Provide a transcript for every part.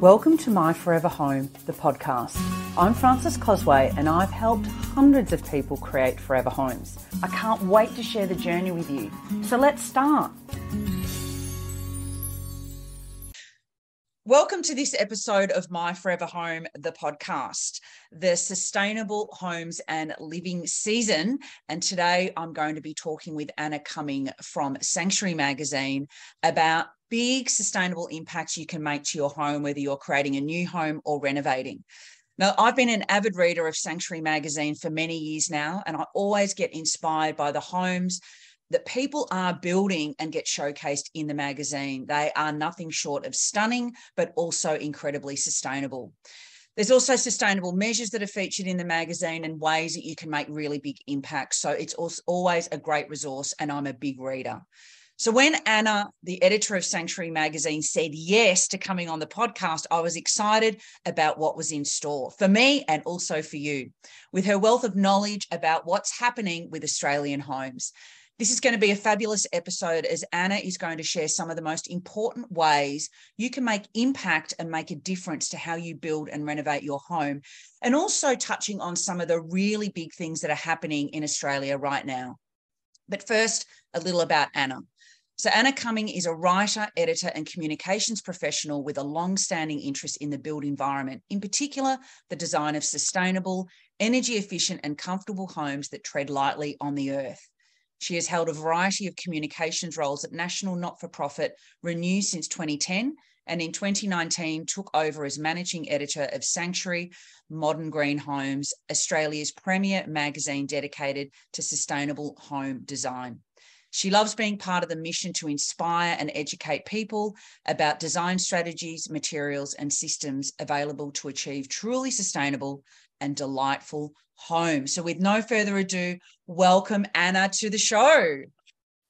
Welcome to My Forever Home, the podcast. I'm Frances Cosway and I've helped hundreds of people create forever homes. I can't wait to share the journey with you. So let's start. Welcome to this episode of My Forever Home, the podcast, the Sustainable Homes and Living season. And today I'm going to be talking with Anna Cumming from Sanctuary Magazine about big sustainable impacts you can make to your home, whether you're creating a new home or renovating. Now, I've been an avid reader of Sanctuary Magazine for many years now, and I always get inspired by the homes that people are building and get showcased in the magazine. They are nothing short of stunning, but also incredibly sustainable. There's also sustainable measures that are featured in the magazine and ways that you can make really big impacts. So it's always a great resource, and I'm a big reader. So when Anna, the editor of Sanctuary Magazine, said yes to coming on the podcast, I was excited about what was in store for me and also for you. With her wealth of knowledge about what's happening with Australian homes, this is going to be a fabulous episode as Anna is going to share some of the most important ways you can make impact and make a difference to how you build and renovate your home, and also touching on some of the really big things that are happening in Australia right now. But first, a little about Anna. So Anna Cumming is a writer, editor, and communications professional with a long-standing interest in the built environment, in particular, the design of sustainable, energy-efficient, and comfortable homes that tread lightly on the earth. She has held a variety of communications roles at national not-for-profit Renew since 2010, and in 2019 took over as managing editor of Sanctuary Modern Green Homes, Australia's premier magazine dedicated to sustainable home design. She loves being part of the mission to inspire and educate people about design strategies, materials, and systems available to achieve truly sustainable and delightful homes. So with no further ado, welcome Anna to the show.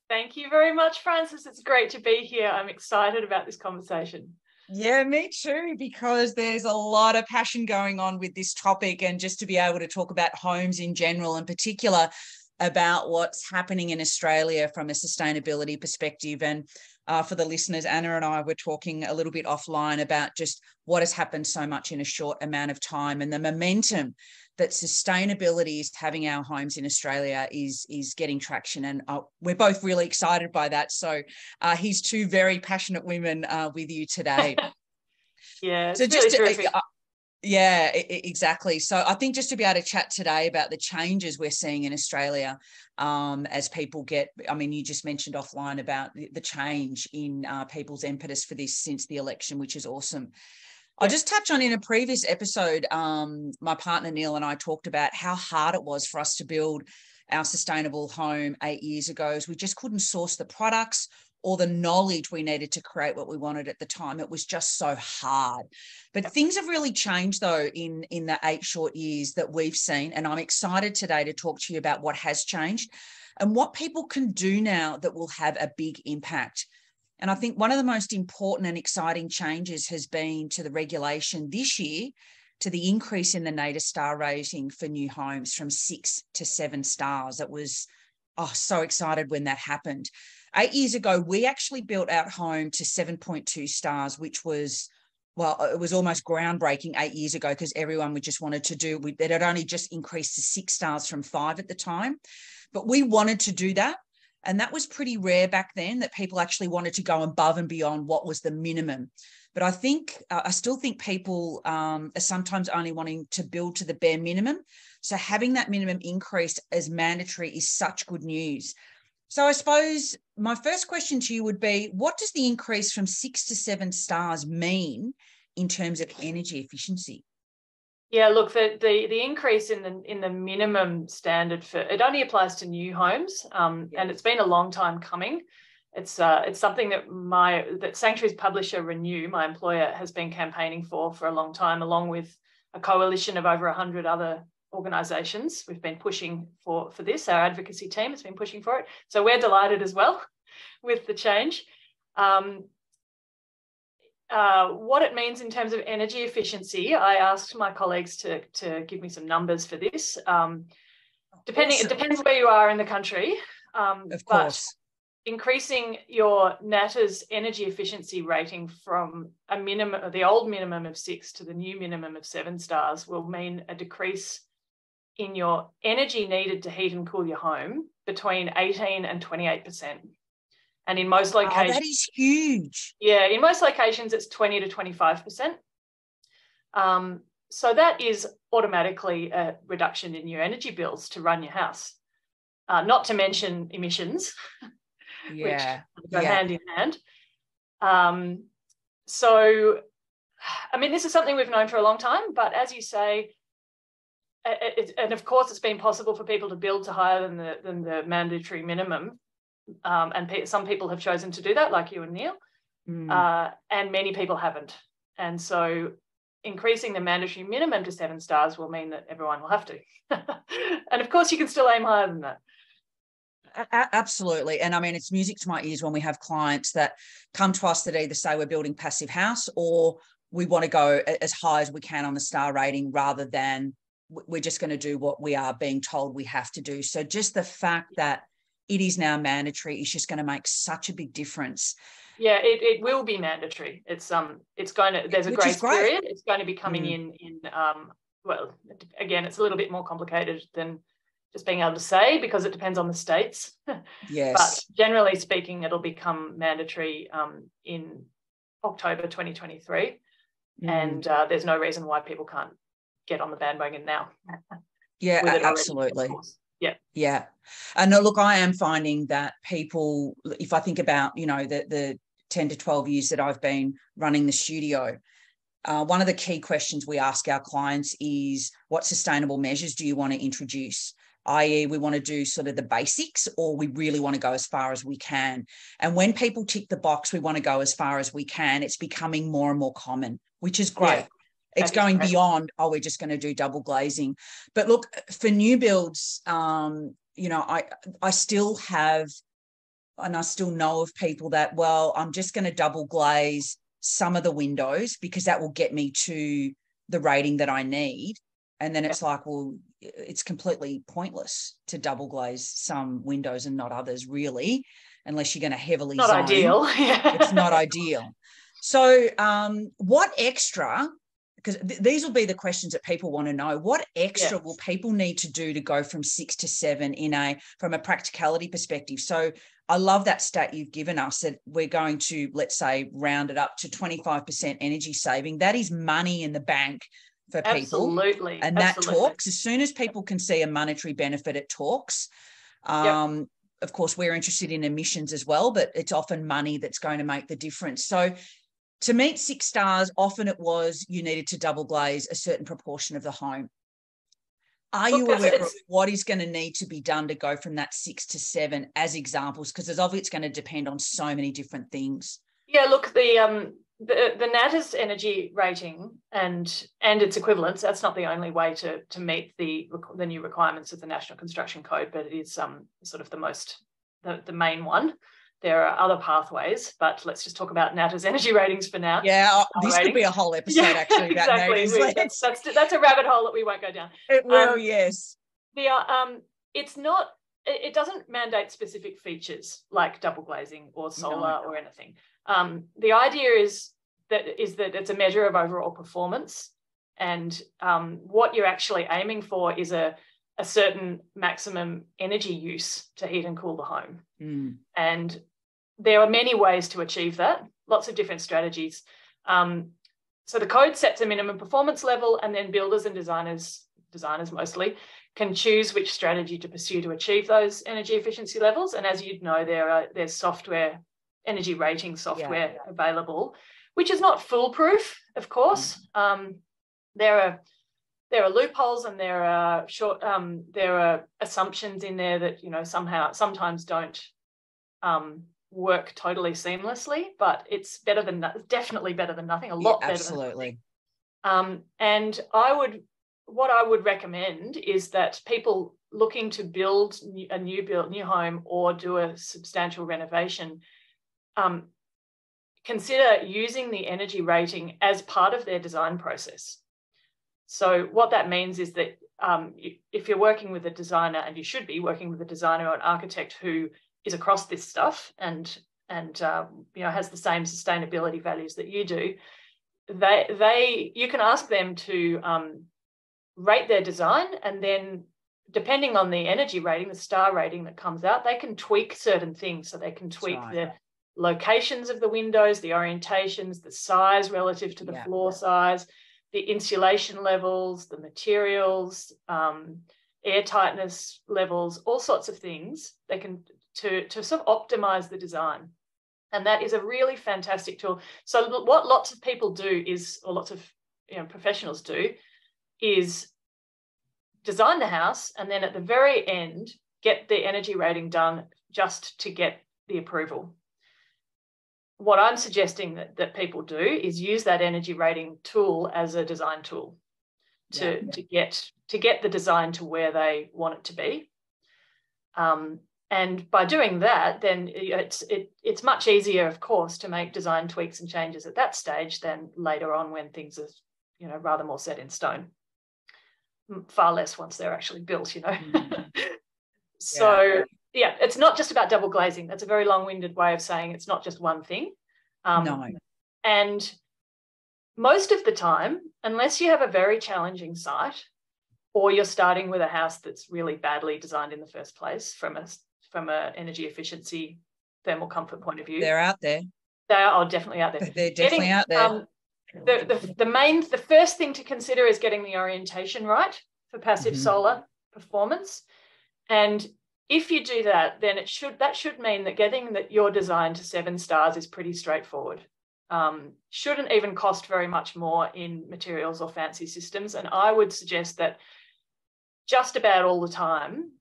Thank you very much, Frances. It's great to be here. I'm excited about this conversation. Yeah, me too, because there's a lot of passion going on with this topic, and just to be able to talk about homes in general, in particular about what's happening in Australia from a sustainability perspective. And for the listeners, Anna and I were talking a little bit offline about just what has happened so much in a short amount of time, and the momentum that sustainability is having our homes in Australia is getting traction. And we're both really excited by that. So here's two very passionate women with you today. Yeah, so just really terrific. Yeah, exactly. So I think just to be able to chat today about the changes we're seeing in Australia as people get, I mean, you just mentioned offline about the change in people's impetus for this since the election, which is awesome. I'll just touch on in a previous episode, my partner Neil and I talked about how hard it was for us to build our sustainable home 8 years ago, as we just couldn't source the products or the knowledge we needed to create what we wanted at the time. It was just so hard. But things have really changed, though, in the 8 short years that we've seen. And I'm excited today to talk to you about what has changed and what people can do now that will have a big impact. And I think one of the most important and exciting changes has been to the regulation this year, to the increase in the NatHERS star rating for new homes from 6 to 7 stars. It was so excited when that happened. 8 years ago, we actually built our home to 7.2 stars, which was, well, it was almost groundbreaking 8 years ago, because everyone it had only just increased to 6 stars from 5 at the time. But we wanted to do that. And that was pretty rare back then, that people actually wanted to go above and beyond what was the minimum. But I still think people are sometimes only wanting to build to the bare minimum. So having that minimum increase as mandatory is such good news. So I suppose my first question to you would be, what does the increase from 6 to 7 stars mean in terms of energy efficiency? Yeah, look, the increase in the minimum standard for it only applies to new homes, and it's been a long time coming. It's something that Sanctuary's publisher Renew, my employer, has been campaigning for a long time, along with a coalition of over 100 other organisations. We've been pushing for this. Our advocacy team has been pushing for it. So we're delighted as well with the change. What it means in terms of energy efficiency, I asked my colleagues to give me some numbers for this. It depends where you are in the country. Of course. increasing your NatHERS energy efficiency rating from a minimum, the old minimum of 6 to the new minimum of 7 stars will mean a decrease in your energy needed to heat and cool your home between 18 and 28%. And in most locations, that is huge. Yeah, in most locations, it's 20 to 25%. So that is automatically a reduction in your energy bills to run your house, not to mention emissions, which go hand in hand. So, I mean, this is something we've known for a long time, but as you say, and of course it's been possible for people to build to higher than the mandatory minimum, and some people have chosen to do that, like you and Neil, and many people haven't. And so increasing the mandatory minimum to 7 stars will mean that everyone will have to. And of course you can still aim higher than that. Absolutely. And I mean, it's music to my ears when we have clients that come to us that either say we're building Passive House or we want to go as high as we can on the star rating, rather than we're just going to do what we are being told we have to do. So just the fact that it is now mandatory is just going to make such a big difference. Yeah, it will be mandatory. It's going to, there's a grace period. It's going to be coming in, well, again, it's a little bit more complicated than just being able to say, because it depends on the states. Yes. But generally speaking, it'll become mandatory in October 2023. And there's no reason why people can't get on the bandwagon now. Yeah, absolutely. Yeah. And look, I am finding that people, if I think about, you know, the 10 to 12 years that I've been running the studio, one of the key questions we ask our clients is, what sustainable measures do you want to introduce? i.e. we want to do sort of the basics, or we really want to go as far as we can. And when people tick the box, we want to go as far as we can, it's becoming more and more common, which is great. Yeah. It's going beyond, oh, we're just going to do double glazing. But look, for new builds, you know, I still have, and I still know of people that, well, I'm just going to double glaze some of the windows because that will get me to the rating that I need. And then it's like, well, it's completely pointless to double glaze some windows and not others, really, unless you're going to heavily zone. Not ideal. It's not ideal. So what extra... because these will be the questions that people want to know. What extra will people need to do to go from 6 to 7 from a practicality perspective? So I love that stat you've given us, that we're going to, let's say, round it up to 25% energy saving. That is money in the bank for people. Absolutely. And that talks. As soon as people can see a monetary benefit, it talks. Of course, we're interested in emissions as well, but it's often money that's going to make the difference. So to meet 6 stars, often it was you needed to double glaze a certain proportion of the home. Are you aware of what is going to need to be done to go from that 6 to 7 as examples? Because there's obviously it's going to depend on so many different things. Yeah, look, the NatHERS energy rating and its equivalents, that's not the only way to meet the new requirements of the National Construction Code, but it is sort of the main one. There are other pathways, but let's just talk about NatHERS energy ratings for now. Yeah, this could be a whole episode, actually. About exactly. That's a rabbit hole that we won't go down. It will, yes. It doesn't mandate specific features like double glazing or solar or anything. The idea is that it's a measure of overall performance, and what you're actually aiming for is a certain maximum energy use to heat and cool the home. And there are many ways to achieve that, lots of different strategies. So the code sets a minimum performance level, and then builders and designers mostly, can choose which strategy to pursue to achieve those energy efficiency levels. And as you'd know, there's software, energy rating software available, which is not foolproof, of course. There are loopholes, and there are assumptions in there that, you know, sometimes don't work totally seamlessly, but it's definitely better than nothing, a lot better. Absolutely. And what I would recommend is that people looking to build a new home or do a substantial renovation, consider using the energy rating as part of their design process. So what that means is that if you're working with a designer, and you should be working with a designer or an architect who is across this stuff and you know, has the same sustainability values that you do, they you can ask them to rate their design, and then depending on the energy rating, the star rating that comes out, they can tweak certain things. So they can tweak the locations of the windows, the orientations, the size relative to the floor size, the insulation levels, the materials, air tightness levels, all sorts of things they can to sort of optimize the design. And that is a really fantastic tool. So what lots of people do is, or lots of professionals do, is design the house and then at the very end get the energy rating done just to get the approval. What I'm suggesting that people do is use that energy rating tool as a design tool to get the design to where they want it to be. And by doing that, then it's much easier, of course, to make design tweaks and changes at that stage than later on when things are rather more set in stone. Far less once they're actually built, So yeah, it's not just about double glazing. That's a very long-winded way of saying it's not just one thing. No. And most of the time, unless you have a very challenging site, or you're starting with a house that's really badly designed in the first place from a energy efficiency, thermal comfort point of view, they're out there. They are definitely out there. They're definitely out there. The first thing to consider is getting the orientation right for passive solar performance. And if you do that, then that should mean that getting your design to 7 stars is pretty straightforward. Shouldn't even cost very much more in materials or fancy systems. And I would suggest that just about all the time,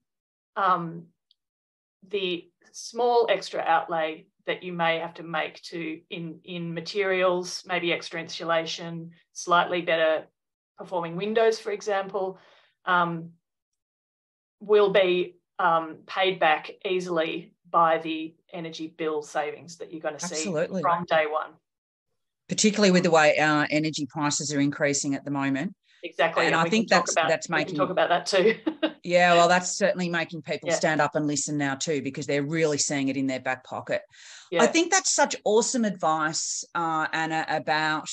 the small extra outlay that you may have to make in materials, maybe extra insulation, slightly better performing windows, for example, will be paid back easily by the energy bill savings that you're going to see from day one. Particularly with the way our energy prices are increasing at the moment. Exactly. And I think we can talk about that too. Yeah, well, that's certainly making people stand up and listen now too, because they're really seeing it in their back pocket. Yeah. I think that's such awesome advice, Anna, about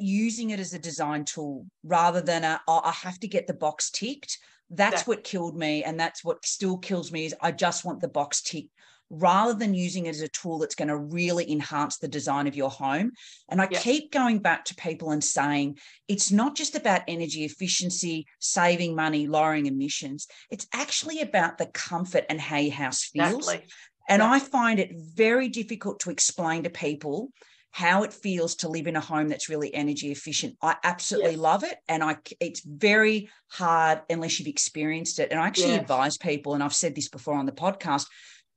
using it as a design tool rather than I have to get the box ticked. That's what killed me, and that's what still kills me, is I just want the box ticked, rather than using it as a tool that's going to really enhance the design of your home. And I keep going back to people and saying, it's not just about energy efficiency, saving money, lowering emissions. It's actually about the comfort and how your house feels. Exactly. And I find it very difficult to explain to people how it feels to live in a home that's really energy efficient. I absolutely love it. And it's very hard unless you've experienced it. And I actually advise people, and I've said this before on the podcast,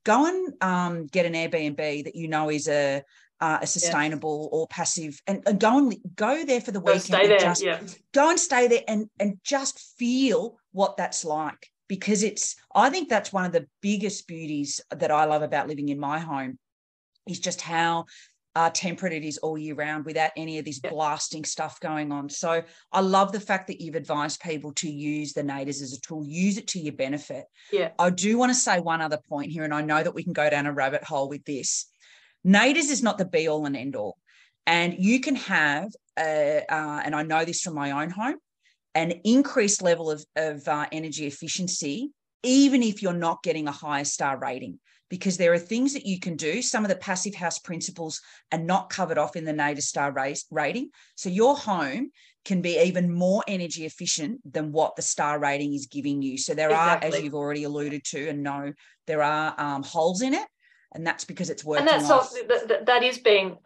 go and get an Airbnb that is a sustainable or passive, and go there for the weekend. Stay there, go and stay there and just feel what that's like, because I think that's one of the biggest beauties that I love about living in my home, is just how temperate it is all year round without any of this blasting stuff going on. So I love the fact that you've advised people to use the NatHERS as a tool, use it to your benefit. Yeah. I do want to say one other point here, and I know that we can go down a rabbit hole with this. NatHERS is not the be all and end all. And you can have, and I know this from my own home, an increased level of energy efficiency, even if you're not getting a higher star rating, because there are things that you can do. Some of the passive house principles are not covered off in the NatHERS star rating. So your home can be even more energy efficient than what the star rating is giving you. So there are, as you've already alluded to and know, there are holes in it, and that's because it's working. And that's that is being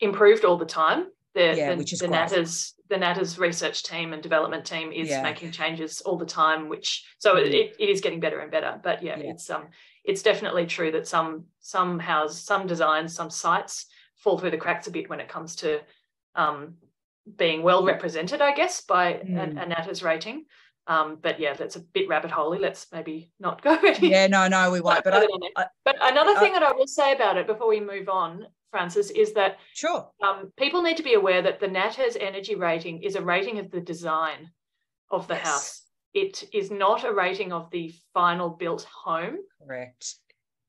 improved all the time. The NatHERS research team and development team is making changes all the time, it is getting better and better. But it's definitely true that some houses, some designs, some sites fall through the cracks a bit when it comes to being well represented, I guess, by a NatHERS rating. But yeah, that's a bit rabbit holey. Let's maybe not go any. Yeah, no, we won't. But another thing that I will say about it before we move on, Frances, is that people need to be aware that the NatHERS energy rating is a rating of the design of the house. it is not a rating of the final built home. Correct.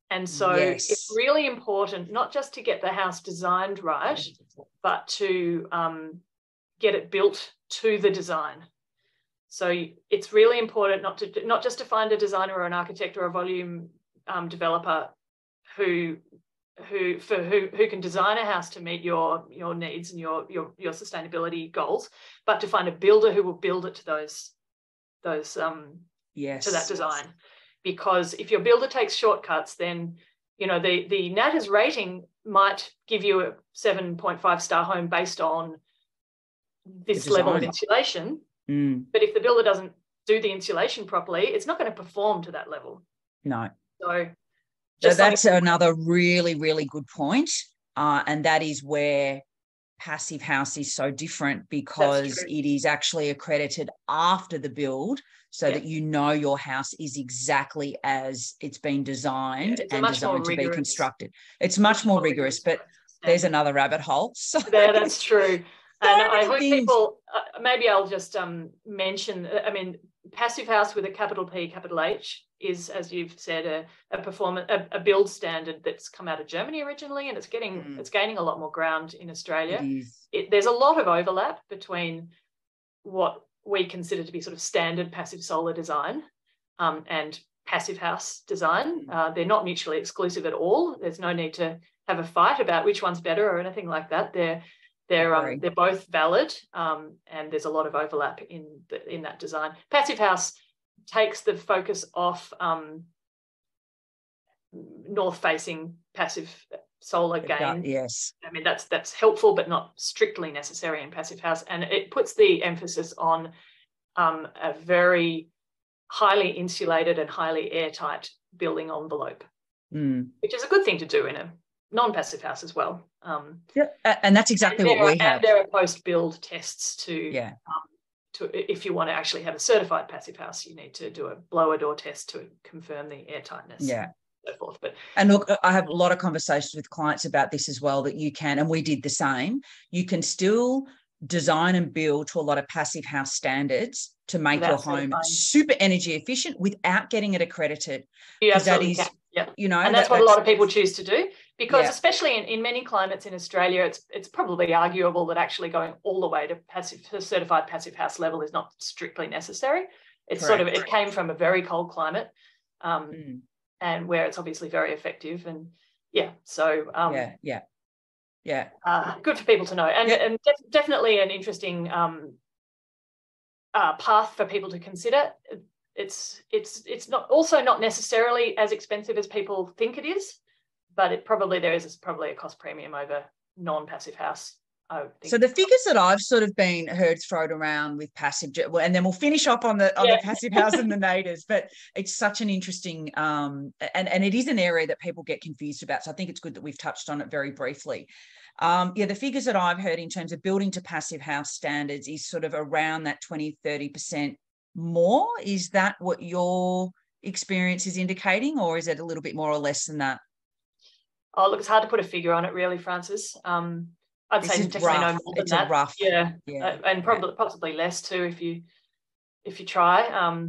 And so it's really important not just to get the house designed right, but to get it built to the design. So it's really important not just to find a designer or an architect or a volume developer who can design a house to meet your needs and your sustainability goals, but to find a builder who will build it to that design. Because if your builder takes shortcuts, then, you know, the NatHERS rating might give you a 7.5 star home based on this level of insulation. Mm. But if the builder doesn't do the insulation properly, it's not going to perform to that level. No. So that's another really, really good point. And that is where Passive House is so different, because it is actually accredited after the build, so that you know your house is exactly as it's been designed and designed to be constructed. It's much more rigorous, but there's another rabbit hole. So. Yeah, that's true. And I hope people, maybe I'll just mention, I mean, Passive House with a capital P, capital H is, as you've said, a build standard that's come out of Germany originally, and it's gaining a lot more ground in Australia. There's a lot of overlap between what we consider to be sort of standard passive solar design and Passive House design. They're not mutually exclusive at all. There's no need to have a fight about which one's better or anything like that. They're both valid, and there's a lot of overlap in that design. Passive House takes the focus off north-facing passive solar gain. Yes. I mean, that's helpful but not strictly necessary in Passive House, and it puts the emphasis on a very highly insulated and highly airtight building envelope, which is a good thing to do in a non-passive house as well. And that's exactly what we have. And there are post-build tests to if you want to actually have a certified passive house, you need to do a blower door test to confirm the airtightness. Yeah. And so forth. And look, I have a lot of conversations with clients about this as well, that you can, and we did the same, you can still design and build to a lot of passive house standards to make your home super energy efficient without getting it accredited. Yeah, that is, you know, and that's what a lot of people choose to do, because especially in many climates in Australia, it's probably arguable that actually going all the way to certified passive house level is not strictly necessary. It's sort of, it came from a very cold climate, and where it's obviously very effective, and good for people to know, and definitely an interesting path for people to consider. It's not also not necessarily as expensive as people think it is, but there is probably a cost premium over non-passive house. So the figures that I've sort of been heard thrown around with passive, and then we'll finish up on the Passive House and the NatHERS, but it's such an interesting, and it is an area that people get confused about. So I think it's good that we've touched on it very briefly. The figures that I've heard in terms of building to Passive House standards is sort of around that 20, 30% more. Is that what your experience is indicating, or is it a little bit more or less than that? Oh, look, it's hard to put a figure on it really, Frances. I'd say definitely no more than that. Rough. Yeah. And possibly less too if you try.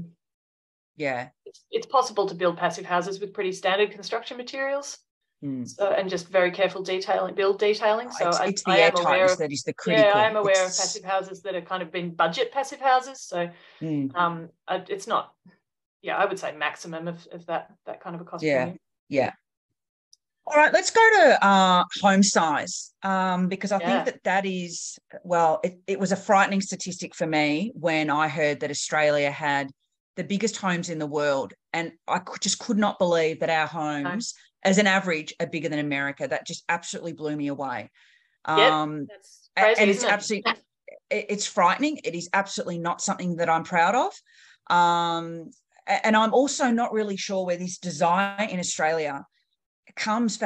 It's possible to build passive houses with pretty standard construction materials, so, and just very careful build detailing. So it's the airtightness that is the critical. Yeah, I am aware of passive houses that have kind of been budget passive houses. So it's not. Yeah, I would say maximum of that kind of a cost. Yeah. All right, let's go to home size, because I think that is, well, it was a frightening statistic for me when I heard that Australia had the biggest homes in the world, and I could not believe that our homes, as an average, are bigger than America. That just absolutely blew me away. That's crazy, and it's absolutely, it's frightening. It is absolutely not something that I'm proud of, and I'm also not really sure where this desire in Australia comes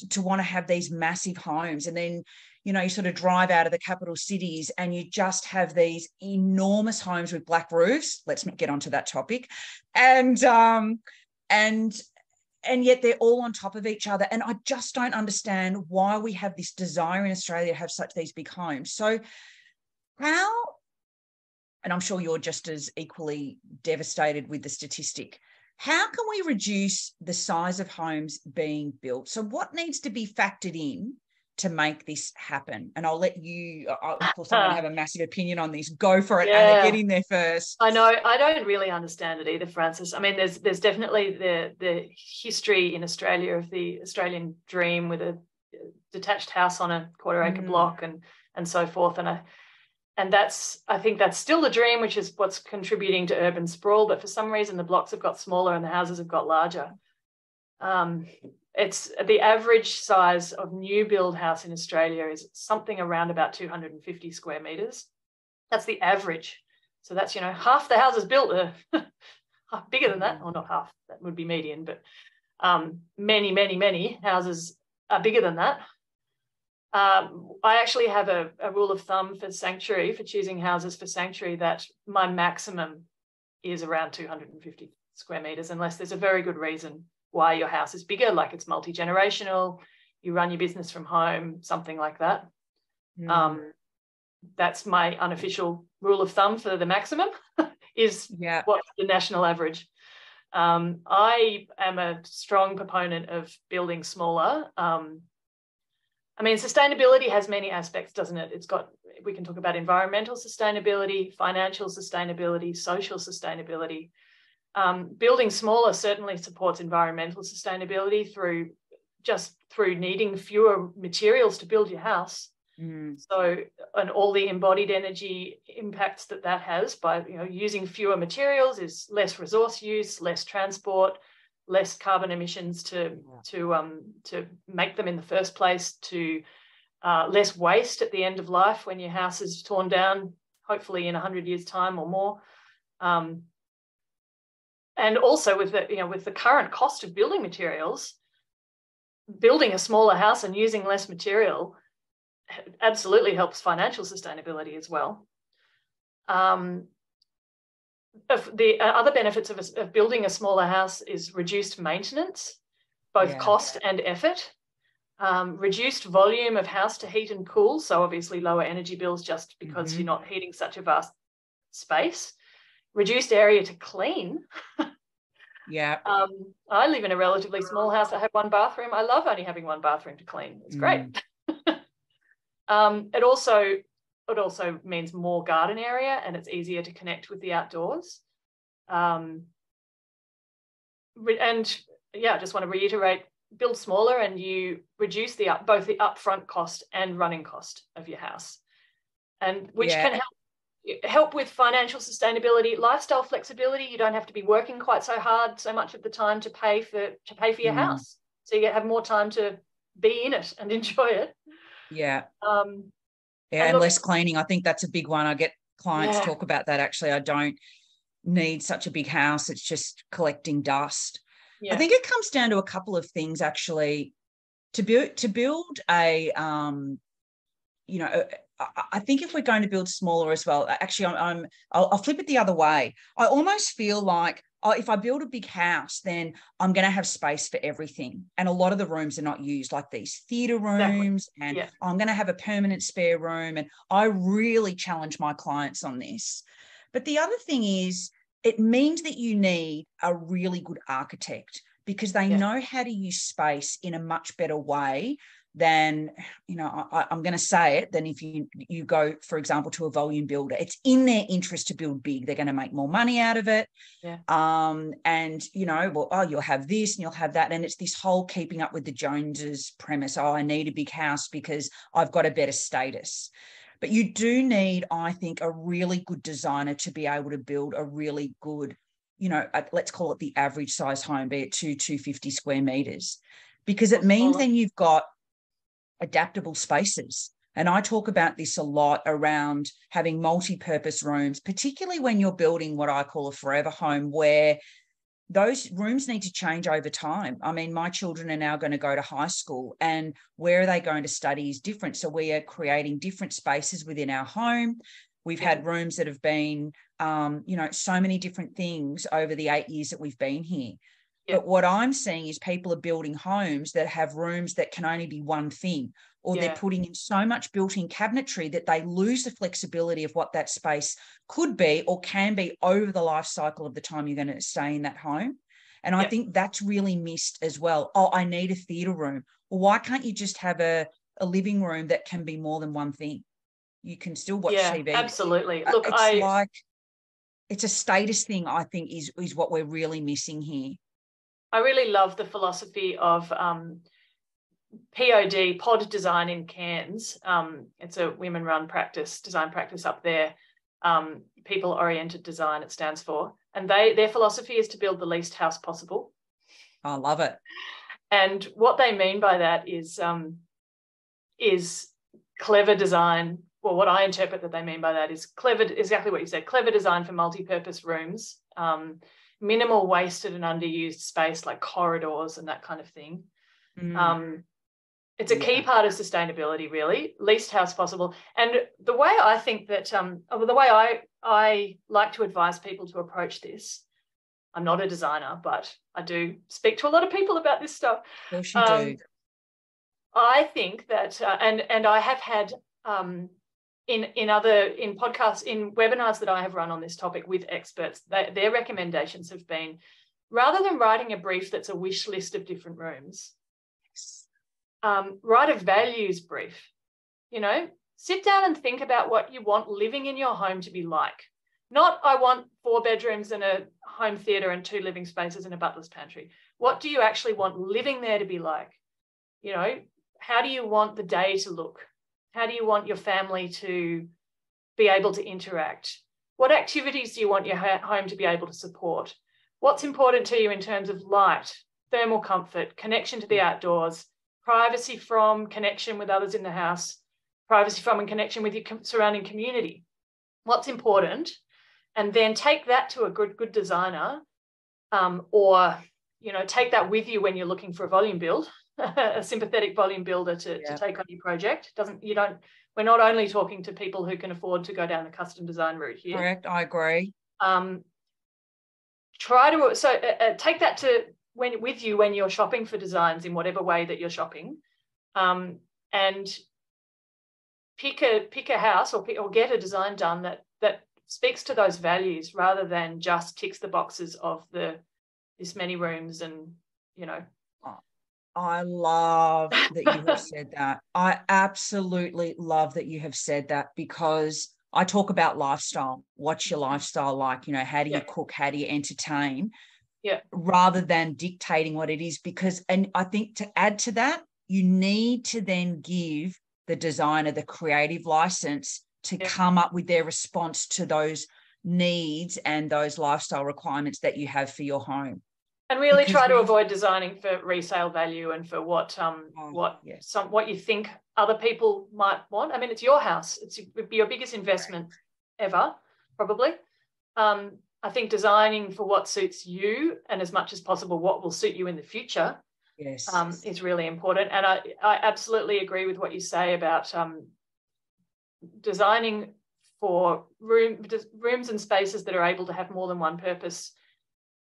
to want to have these massive homes, and then, you know, you sort of drive out of the capital cities and you just have these enormous homes with black roofs. Let's not get onto that topic, and yet they're all on top of each other, and I just don't understand why we have this desire in Australia to have such these big homes. So how and I'm sure you're just as equally devastated with the statistic. How can we reduce the size of homes being built? So what needs to be factored in to make this happen? And I'll let you, of course, I don't have a massive opinion on this. Go for it, Anna, get in there first. I know, I don't really understand it either, Frances. I mean, there's definitely the history in Australia of the Australian dream with a detached house on a quarter-acre block and so forth. And that's, I think that's still the dream, which is what's contributing to urban sprawl. But for some reason, the blocks have got smaller and the houses have got larger. It's the average size of new build house in Australia is something around about 250 square metres. That's the average. So that's, you know, half the houses built are bigger than that, or not half, that would be median, but many, many, many houses are bigger than that. I actually have a rule of thumb for sanctuary, for choosing houses for sanctuary, that my maximum is around 250 square metres, unless there's a very good reason why your house is bigger, like it's multi-generational, you run your business from home, something like that. That's my unofficial rule of thumb for the maximum, is what's the national average. I am a strong proponent of building smaller. I mean, sustainability has many aspects, doesn't it? It's got, we can talk about environmental sustainability, financial sustainability, social sustainability. Building smaller certainly supports environmental sustainability through needing fewer materials to build your house. So, and all the embodied energy impacts that has by, you know, using fewer materials is less resource use, less transport, less carbon emissions to make them in the first place, to less waste at the end of life when your house is torn down, hopefully in 100 years' time or more. And also with the, you know, with the current cost of building materials, building a smaller house and using less material absolutely helps financial sustainability as well. The other benefits of building a smaller house is reduced maintenance, both cost and effort, reduced volume of house to heat and cool, so obviously lower energy bills just because you're not heating such a vast space. Reduced area to clean. I live in a relatively small house. I have one bathroom. I love only having one bathroom to clean. It's great. It also means more garden area, and it's easier to connect with the outdoors. I just want to reiterate: build smaller, and you reduce both the upfront cost and running cost of your house, and which can help with financial sustainability, lifestyle flexibility. You don't have to be working quite so hard so much of the time to pay for your house, so you have more time to be in it and enjoy it. And less cleaning. I think that's a big one. I get clients talk about that. Actually, I don't need such a big house, it's just collecting dust. I think it comes down to a couple of things, actually. To build a I think if we're going to build smaller as well, actually, I'll flip it the other way. I almost feel like if I build a big house, then I'm going to have space for everything. And a lot of the rooms are not used, like these theatre rooms. Exactly. And I'm going to have a permanent spare room. And I really challenge my clients on this. But the other thing is, it means that you need a really good architect, because they know how to use space in a much better way than, you know, I'm going to say it, than if you go, for example, to a volume builder. It's in their interest to build big. They're going to make more money out of it. And, you know, you'll have this and you'll have that. And it's this whole keeping up with the Joneses premise. Oh, I need a big house because I've got a better status. But you do need, I think, a really good designer to be able to build a really good, you know, let's call it the average size home, be it 250 square metres, because it means then you've got adaptable spaces. And I talk about this a lot around having multi-purpose rooms, particularly when you're building what I call a forever home, where those rooms need to change over time. I mean, my children are now going to go to high school, and where are they going to study is different. So we are creating different spaces within our home. We've had rooms that have been, so many different things over the 8 years that we've been here. But what I'm seeing is people are building homes that have rooms that can only be one thing, or they're putting in so much built-in cabinetry that they lose the flexibility of what that space could be or can be over the life cycle of the time you're going to stay in that home. And I think that's really missed as well. Oh, I need a theatre room. Well, why can't you just have a living room that can be more than one thing? You can still watch TV. Absolutely. Look, it's it's a status thing, I think, is what we're really missing here. I really love the philosophy of POD Design in Cairns. It's a women-run practice, design practice up there, people-oriented design it stands for. And their philosophy is to build the least house possible. I love it. And what they mean by that is clever design. Well, what I interpret that they mean by that is clever, exactly what you said, clever design for multi-purpose rooms, minimal wasted and underused space like corridors and that kind of thing. It's a key part of sustainability, really, least house possible. And the way I think that, the way I like to advise people to approach this, I'm not a designer, but I do speak to a lot of people about this stuff. Yes, you do. I think that, and I have had in podcasts, in webinars that I have run on this topic with experts, their recommendations have been, rather than writing a brief that's a wish list of different rooms, write a values brief. You know, sit down and think about what you want living in your home to be like. Not I want 4 bedrooms and a home theatre and 2 living spaces and a butler's pantry. What do you actually want living there to be like? You know, how do you want the day to look? How do you want your family to be able to interact? What activities do you want your home to be able to support? What's important to you in terms of light, thermal comfort, connection to the outdoors, privacy from connection with others in the house, privacy from and connection with your surrounding community? What's important? And then take that to a good designer, or, you know, take that with you when you're looking for a volume build, a sympathetic volume builder to take on your project. We're not only talking to people who can afford to go down the custom design route here. Correct, I agree. Take that to with you when you're shopping for designs in whatever way that you're shopping, and pick a house or get a design done that speaks to those values rather than just ticks the boxes of this many rooms and, you know. I love that you have said that. I absolutely love that you have said that, because I talk about lifestyle. What's your lifestyle like? You know, how do you cook? How do you entertain? Yeah. Rather than dictating what it is, because, and I think to add to that, you need to then give the designer the creative license to come up with their response to those needs and those lifestyle requirements that you have for your home. And really try to avoid designing for resale value and for what you think other people might want. I mean, it's your house. It would be your biggest investment ever, probably. I think designing for what suits you and as much as possible what will suit you in the future is really important. And I absolutely agree with what you say about designing for rooms and spaces that are able to have more than one purpose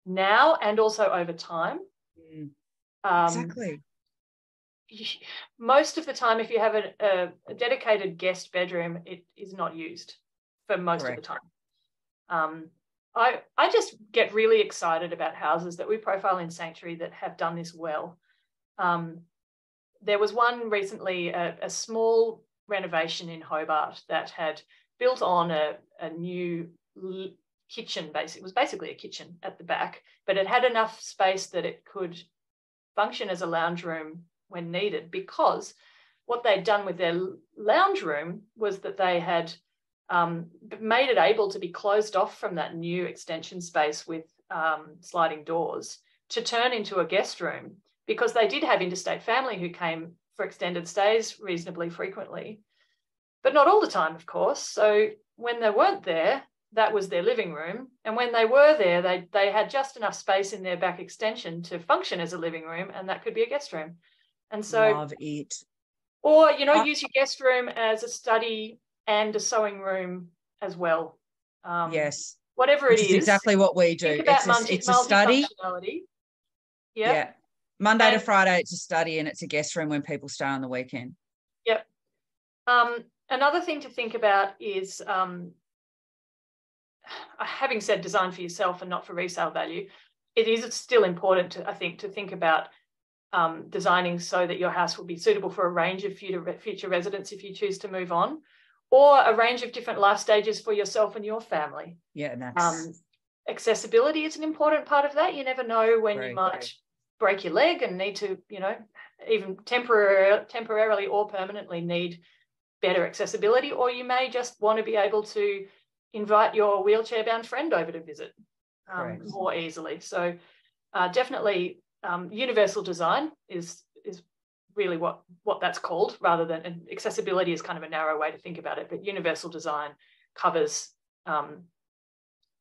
now and also over time. Exactly. Most of the time, if you have a dedicated guest bedroom, it is not used for most of the time. I just get really excited about houses that we profile in Sanctuary that have done this well. There was one recently, a small renovation in Hobart that had built on a new kitchen. It was basically a kitchen at the back, but it had enough space that it could function as a lounge room when needed, because what they'd done with their lounge room was that they had made it able to be closed off from that new extension space with sliding doors to turn into a guest room, because they did have interstate family who came for extended stays reasonably frequently, but not all the time, of course. So when they weren't there, that was their living room. And when they were there, they had just enough space in their back extension to function as a living room, and that could be a guest room. And so, love it. Or, you know, use your guest room as a study and a sewing room as well. Yes. Whatever it is. Exactly what we do. It's a study. Monday to Friday, it's a study, and it's a guest room when people stay on the weekend. Yep. Another thing to think about is, having said design for yourself and not for resale value, it is still important to, I think, to think about designing so that your house will be suitable for a range of future residents if you choose to move on, or a range of different life stages for yourself and your family. Yeah, that's... accessibility is an important part of that. You never know when you might break your leg and need to, you know, even temporarily or permanently need better accessibility, or you may just want to be able to invite your wheelchair-bound friend over to visit more easily. So definitely universal design is really what that's called, rather than, and accessibility is kind of a narrow way to think about it, but universal design covers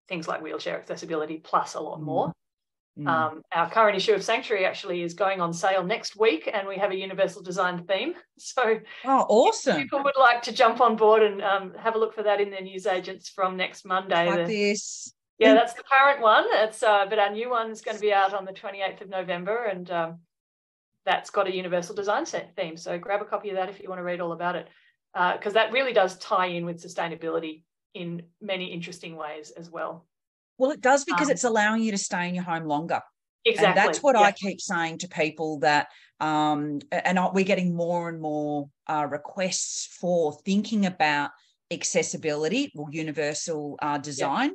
things like wheelchair accessibility plus a lot more. Mm. Our current issue of Sanctuary actually is going on sale next week, and we have a universal design theme. So awesome. If people would like to jump on board and have a look for that in their newsagents from next Monday. Yeah, that's the current one. It's but our new one's going to be out on the 28th of November, and that's got a universal design theme. So grab a copy of that if you want to read all about it, because that really does tie in with sustainability in many interesting ways as well. Well, it does, because it's allowing you to stay in your home longer. Exactly. And that's what I keep saying to people, that and we're getting more and more requests for thinking about accessibility or universal design,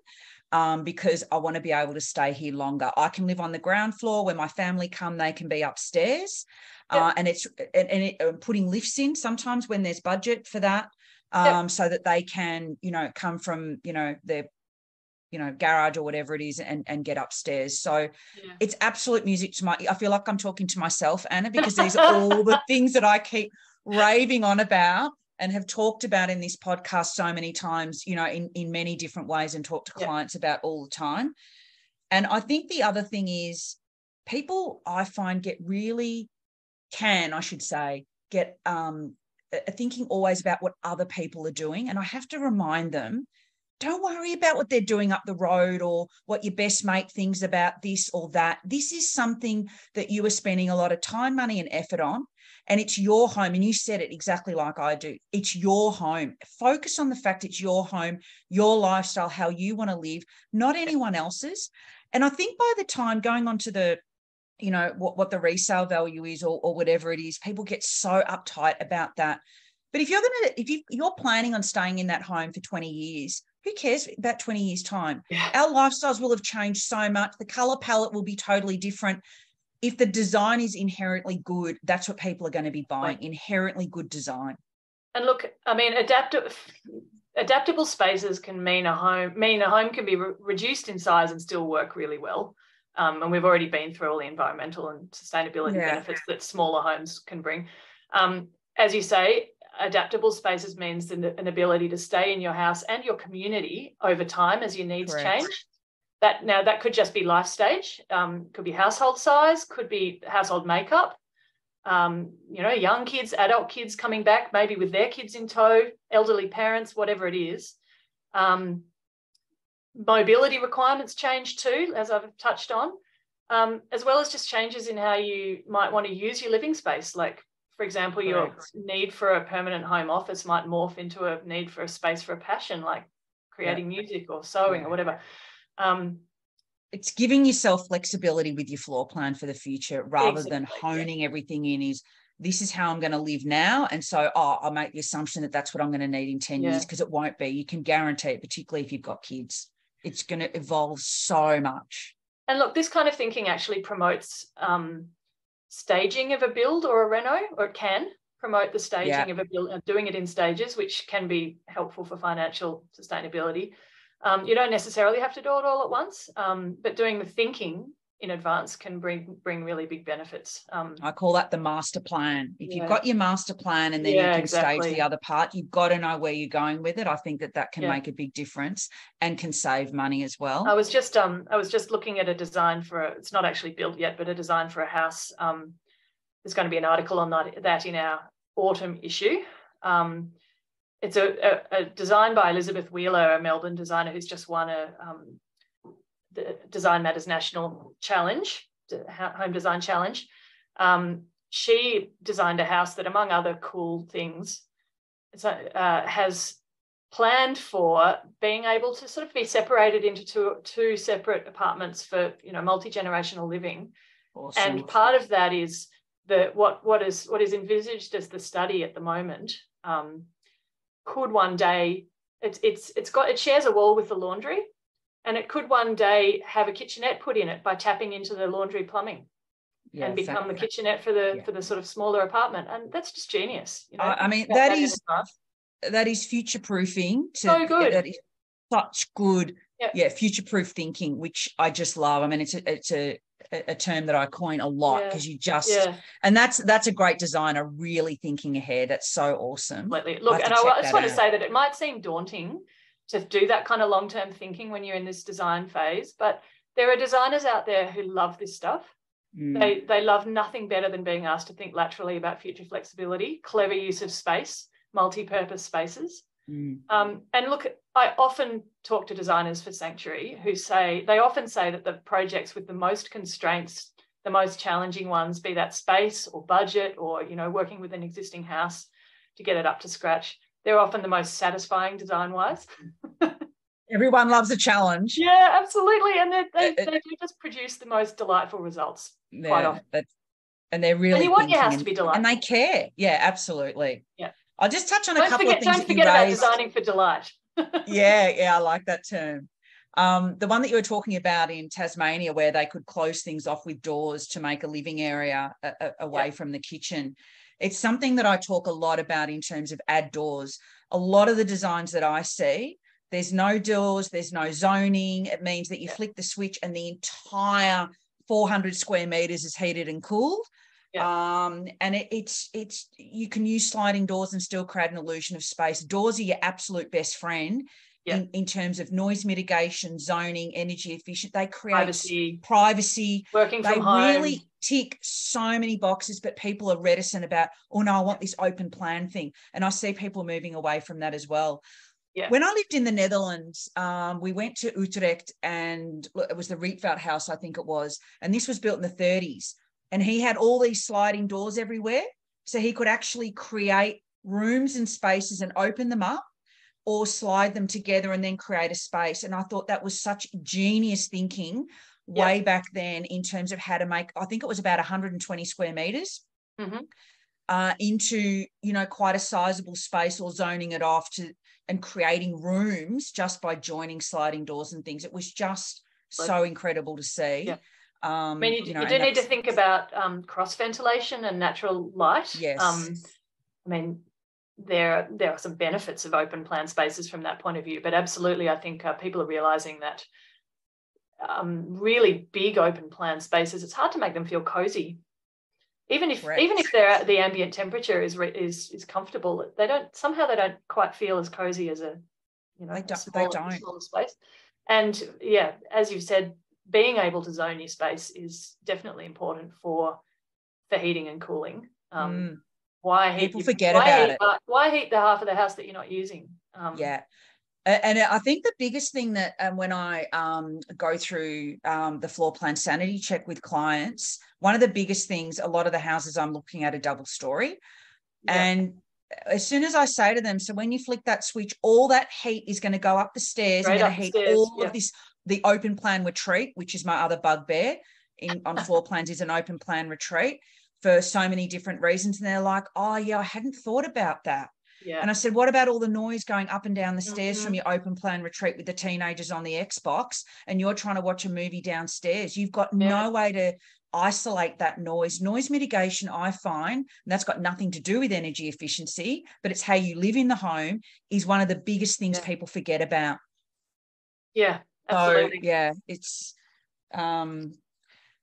because I want to be able to stay here longer. I can live on the ground floor. When my family come, they can be upstairs. And it's putting lifts in sometimes when there's budget for that, so that they can, you know, come from, you know, their garage or whatever it is and get upstairs. So it's absolute music to my ear. I feel like I'm talking to myself, Anna, because these are all the things that I keep raving on about and have talked about in this podcast so many times, you know, in many different ways, and talk to clients about all the time. And I think the other thing is, people I find get really get thinking always about what other people are doing. And I have to remind them, don't worry about what they're doing up the road or what your best mate thinks about this or that. This is something that you are spending a lot of time, money and effort on, and it's your home. And you said it exactly like I do. It's your home. Focus on the fact it's your home, your lifestyle, how you want to live, not anyone else's. And I think by the time going on to the, you know, what the resale value is or whatever it is, people get so uptight about that. But if you're going to, you're planning on staying in that home for 20 years, who cares about 20 years' time? Yeah. Our lifestyles will have changed so much. The colour palette will be totally different. If the design is inherently good, that's what people are going to be buying, inherently good design. And look, I mean, adaptable spaces can mean a home can be reduced in size and still work really well. And we've already been through all the environmental and sustainability benefits that smaller homes can bring. As you say, adaptable spaces means an ability to stay in your house and your community over time as your needs change. That could just be life stage, could be household size, could be household makeup, you know, young kids, adult kids coming back, maybe with their kids in tow, elderly parents, whatever it is. Mobility requirements change too, as I've touched on, as well as just changes in how you might want to use your living space. Like, for example, your need for a permanent home office might morph into a need for a space for a passion, like creating music or sewing or whatever. It's giving yourself flexibility with your floor plan for the future, rather than honing everything in is, this is how I'm going to live now. And so I'll make the assumption that that's what I'm going to need in 10 years, because it won't be. You can guarantee it, particularly if you've got kids. It's going to evolve so much. And look, this kind of thinking actually promotes staging of a build or a reno, or it can promote the staging of a build and doing it in stages, which can be helpful for financial sustainability. You don't necessarily have to do it all at once, but doing the thinking in advance can bring really big benefits. I call that the master plan. If you've got your master plan and then you can stage the other part, you've got to know where you're going with it. I think that can make a big difference and can save money as well. I was just looking at a design for it's not actually built yet, but a design for a house. There's going to be an article on that in our autumn issue. It's a design by Elizabeth Wheeler, a Melbourne designer who's just won a the Design Matters National Challenge, Home Design Challenge. she designed a house that, among other cool things, has planned for being able to sort of be separated into two separate apartments for, you know, multi-generational living. Awesome. And part of that is that what is envisaged as the study at the moment could one day, it shares a wall with the laundry, and it could one day have a kitchenette put in it by tapping into the laundry plumbing. Yeah, and become exactly. the kitchenette for the yeah. for the sort of smaller apartment. And that's just genius, you know? I mean, that is future proofing. So good. That is such good yep. yeah future proof thinking, which I just love. I mean, it's a term that I coin a lot, because yeah. you just yeah. and that's a great designer really thinking ahead. That's so awesome. Absolutely. Look, and I just want to say that it might seem daunting to do that kind of long-term thinking when you're in this design phase, but there are designers out there who love this stuff. Mm. They love nothing better than being asked to think laterally about future flexibility, clever use of space, multi-purpose spaces. Mm. And look, I often talk to designers for Sanctuary who say, they often say that the projects with the most constraints, the most challenging ones, be that space or budget or, you know, working with an existing house to get it up to scratch, they're often the most satisfying design-wise. Everyone loves a challenge. Yeah, absolutely. And they do just produce the most delightful results quite often. And they're really. And you want your house to be delightful. And they care. Yeah, absolutely. Yeah. I'll just touch on a couple of things. Don't forget about designing for delight. Yeah, I like that term. The one that you were talking about in Tasmania, where they could close things off with doors to make a living area away yeah. from the kitchen. It's something that I talk a lot about in terms of add doors. A lot of the designs that I see, there's no doors, there's no zoning. It means that you yeah. flick the switch and the entire 400 square metres is heated and cooled. Yeah. And it's you can use sliding doors and still create an illusion of space. Doors are your absolute best friend yeah. in terms of noise mitigation, zoning, energy efficient. They create privacy. Working from home. They really tick so many boxes, but people are reticent about, oh, no, I want this open plan thing. And I see people moving away from that as well. Yeah. When I lived in the Netherlands, we went to Utrecht, and it was the Rietveld house, I think it was, and this was built in the 30s. And he had all these sliding doors everywhere, so he could actually create rooms and spaces and open them up or slide them together and then create a space. And I thought that was such genius thinking yeah. way back then in terms of how to make, I think it was about 120 square metres. Mm-hmm. Into, you know, quite a sizable space, or zoning it off to and creating rooms just by joining sliding doors and things. It was just so incredible to see. Yeah. I mean, you do need to think about cross ventilation and natural light. Yes. I mean, there are some benefits of open plan spaces from that point of view, but absolutely, I think people are realising that really big open plan spaces, it's hard to make them feel cozy. Even if the ambient temperature is comfortable, they don't quite feel as cozy as a smaller space. And yeah, as you've said, being able to zone your space is definitely important for heating and cooling. Why heat the half of the house that you're not using? Yeah. And I think the biggest thing that when I go through the floor plan sanity check with clients, one of the biggest things, a lot of the houses I'm looking at are double story. Yeah. And as soon as I say to them, so when you flick that switch, all that heat is going to go up the stairs and heat all yeah. of this, the open plan retreat, which is my other bugbear on floor plans, is an open plan retreat for so many different reasons. And they're like, oh, yeah, I hadn't thought about that. Yeah. And I said, what about all the noise going up and down the stairs mm-hmm. from your open plan retreat with the teenagers on the Xbox, and you're trying to watch a movie downstairs? You've got yeah. no way to isolate that noise. Noise mitigation, I find, and that's got nothing to do with energy efficiency, but it's how you live in the home, is one of the biggest things yeah. people forget about. Yeah, absolutely. So, yeah, it's...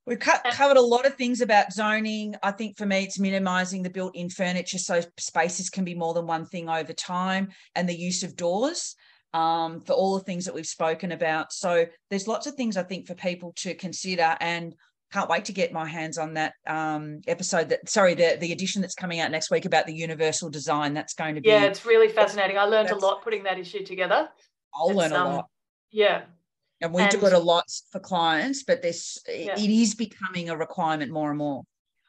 We've covered a lot of things about zoning. I think for me, it's minimising the built-in furniture so spaces can be more than one thing over time, and the use of doors for all the things that we've spoken about. So there's lots of things, I think, for people to consider, and can't wait to get my hands on that episode. The edition that's coming out next week about the universal design. That's going to be... Yeah, it's really fascinating. I learned a lot putting that issue together. Learn a lot. Yeah. And we do it a lot for clients, but it is becoming a requirement more and more.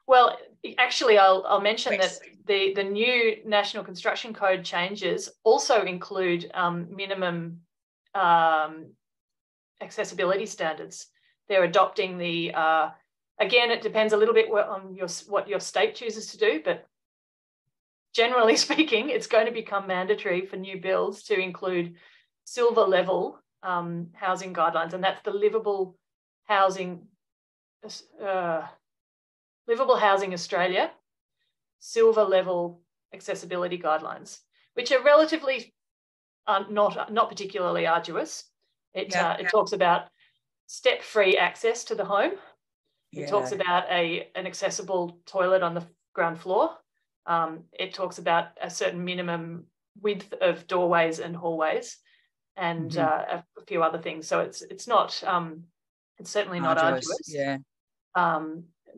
Well, Actually, I'll mention Please. That the new National Construction Code changes also include minimum accessibility standards. They're adopting the, again, it depends a little bit on what your state chooses to do, but generally speaking, it's going to become mandatory for new builds to include silver level housing guidelines, and that's the livable housing, Livable Housing Australia silver level accessibility guidelines, which are relatively not particularly arduous. It talks about step-free access to the home. It talks about an accessible toilet on the ground floor. It talks about a certain minimum width of doorways and hallways, and a few other things. So it's certainly not arduous. Yeah.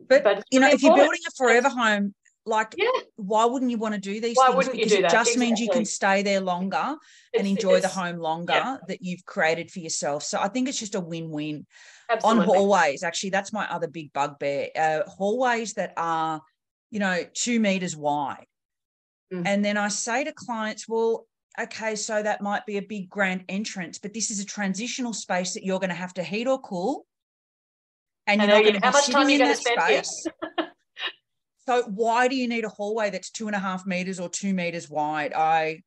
But you know, if you're building a forever home, like, why wouldn't you want to do these things? Because it just means you can stay there longer and enjoy the home longer that you've created for yourself. So I think it's just a win-win. Absolutely. On hallways, actually, that's my other big bugbear. Hallways that are, 2 meters wide. Mm. And then I say to clients, well, okay, so that might be a big grand entrance, but this is a transitional space that you're going to have to heat or cool. And you're not going to be sitting in that space. So why do you need a hallway that's 2.5 meters or 2 meters wide? I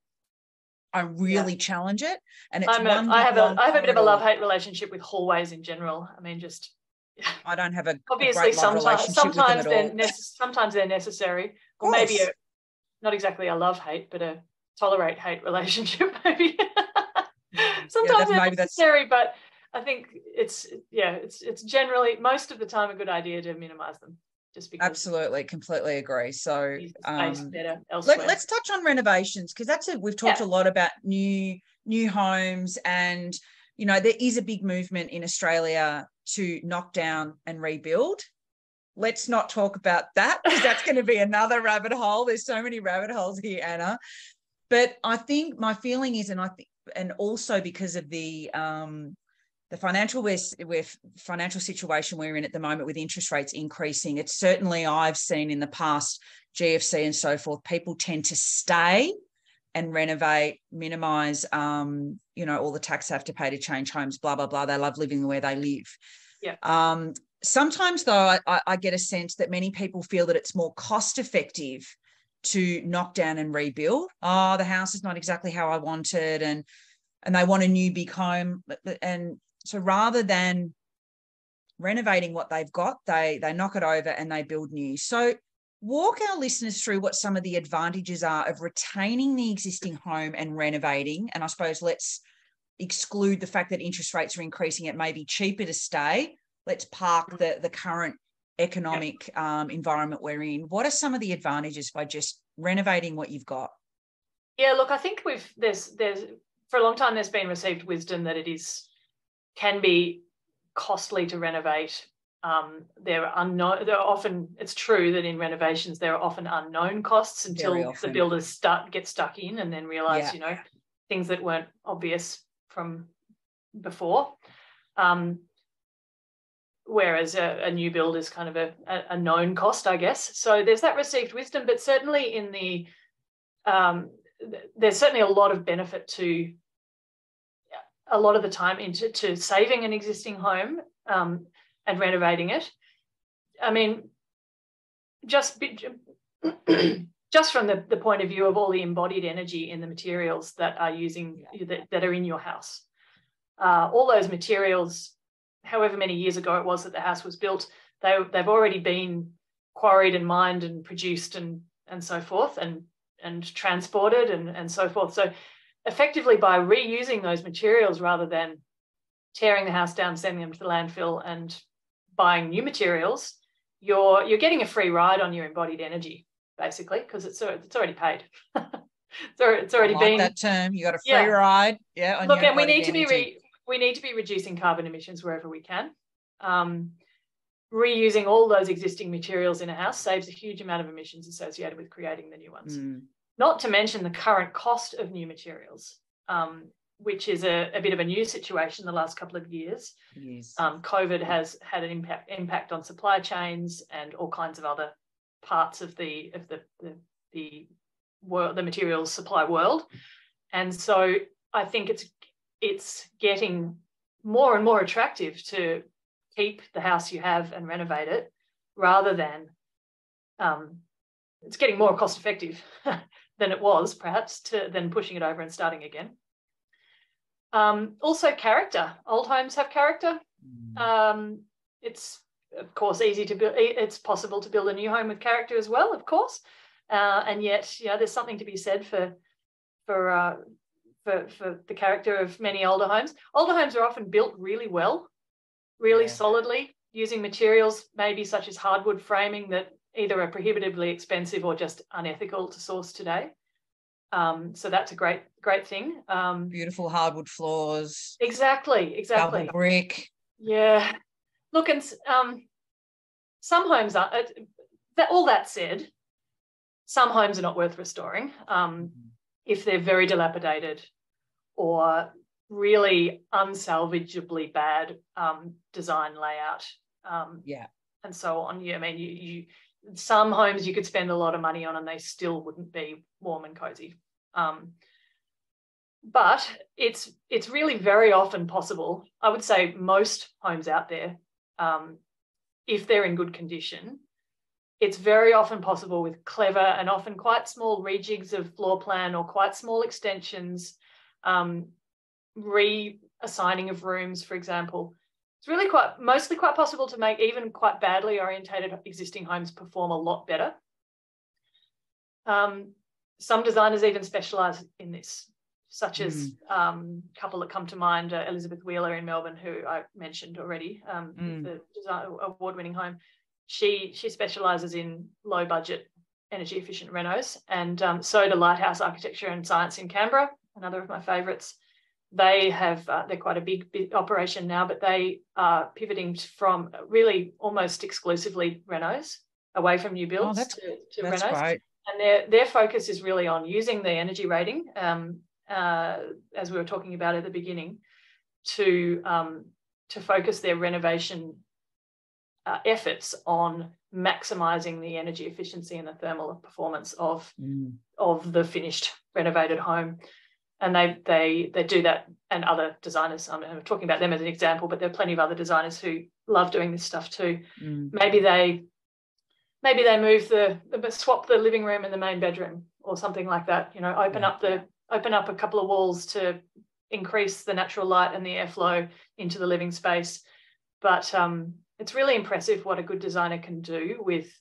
really challenge it. And it's I have a bit of a love-hate relationship with hallways in general. I mean, I don't have a obviously sometimes sometimes they're necessary, or maybe not exactly a love-hate, but a tolerate-hate relationship maybe. Sometimes they're necessary, but I think it's generally most of the time a good idea to minimise them. Just because. Absolutely, completely agree. So let's touch on renovations, because we've talked a lot about new homes, and there is a big movement in Australia to knock down and rebuild. Let's not talk about that, because that's going to be another rabbit hole. There's so many rabbit holes here, Anna. But I think my feeling is, and also because of the financial situation we're in at the moment, with interest rates increasing, it's certainly, I've seen in the past GFC and so forth, people tend to stay and renovate, minimise, all the tax they have to pay to change homes, blah, blah, blah. They love living where they live. Yeah. Sometimes, though, I get a sense that many people feel that it's more cost effective to knock down and rebuild. Oh, the house is not exactly how I wanted, and they want a new big home, and so rather than renovating what they've got, they knock it over and they build new. So walk our listeners through what some of the advantages are of retaining the existing home and renovating. And I suppose let's exclude the fact that interest rates are increasing. It may be cheaper to stay. Let's park the current economic environment we're in. What are some of the advantages by just renovating what you've got? Yeah, look, I think there's for a long time there's been received wisdom that can be costly to renovate. It's true that in renovations there are often unknown costs until the builders get stuck in and then realise, things that weren't obvious from before. Whereas a new build is kind of a known cost, I guess. So there's that received wisdom, but certainly in there's certainly a lot of benefit to a lot of the time into saving an existing home and renovating it. I mean, just from the point of view of all the embodied energy in the materials that are that are in your house. All those materials, however many years ago it was that the house was built, they've already been quarried and mined and produced and so forth and transported and so forth. So effectively, by reusing those materials rather than tearing the house down, sending them to the landfill and buying new materials, you're getting a free ride on your embodied energy, basically, because it's already paid. It's already been. That term, you got a free ride. Yeah. On Look, your and we need energy. To be we need to be reducing carbon emissions wherever we can. Reusing all those existing materials in a house saves a huge amount of emissions associated with creating the new ones. Mm. Not to mention the current cost of new materials, which is a bit of a new situation the last couple of years. Yes. COVID has had an impact on supply chains and all kinds of other parts of the world, the materials supply world. And so I think it's getting more and more attractive to keep the house you have and renovate it, rather than it's getting more cost effective than it was perhaps, to then pushing it over and starting again. Also character. Old homes have character. It's of course easy to build, it's possible to build a new home with character as well, of course. And yet, yeah, there's something to be said for the character of many older homes. Older homes are often built really well, really solidly, using materials maybe such as hardwood framing that either are prohibitively expensive or just unethical to source today. So that's a great thing. Beautiful hardwood floors. Exactly. Double brick. Yeah. Look, and some homes are, all that said, some homes are not worth restoring if they're very dilapidated or really unsalvageably bad design layout. And so on. Yeah, I mean, some homes you could spend a lot of money on and they still wouldn't be warm and cozy. But it's really very often possible, I would say most homes out there, if they're in good condition, it's very often possible with clever and often quite small rejigs of floor plan or quite small extensions, reassigning of rooms, for example. It's really mostly quite possible to make even quite badly orientated existing homes perform a lot better. Some designers even specialise in this, such as a couple that come to mind, Elizabeth Wheeler in Melbourne, who I mentioned already, the design award-winning home. She specialises in low-budget, energy-efficient renos, and so do Lighthouse Architecture and Science in Canberra, another of my favourites. They have, they're quite a big operation now, but they are pivoting from really almost exclusively renos, away from new builds to renos. Great. And their focus is really on using the energy rating, as we were talking about at the beginning, to focus their renovation efforts on maximising the energy efficiency and the thermal performance of the finished renovated home. And they do that, and other designers, I'm talking about them as an example, but there are plenty of other designers who love doing this stuff too. Maybe they move swap the living room and the main bedroom or something like that, you know, open up a couple of walls to increase the natural light and the airflow into the living space. But it's really impressive what a good designer can do with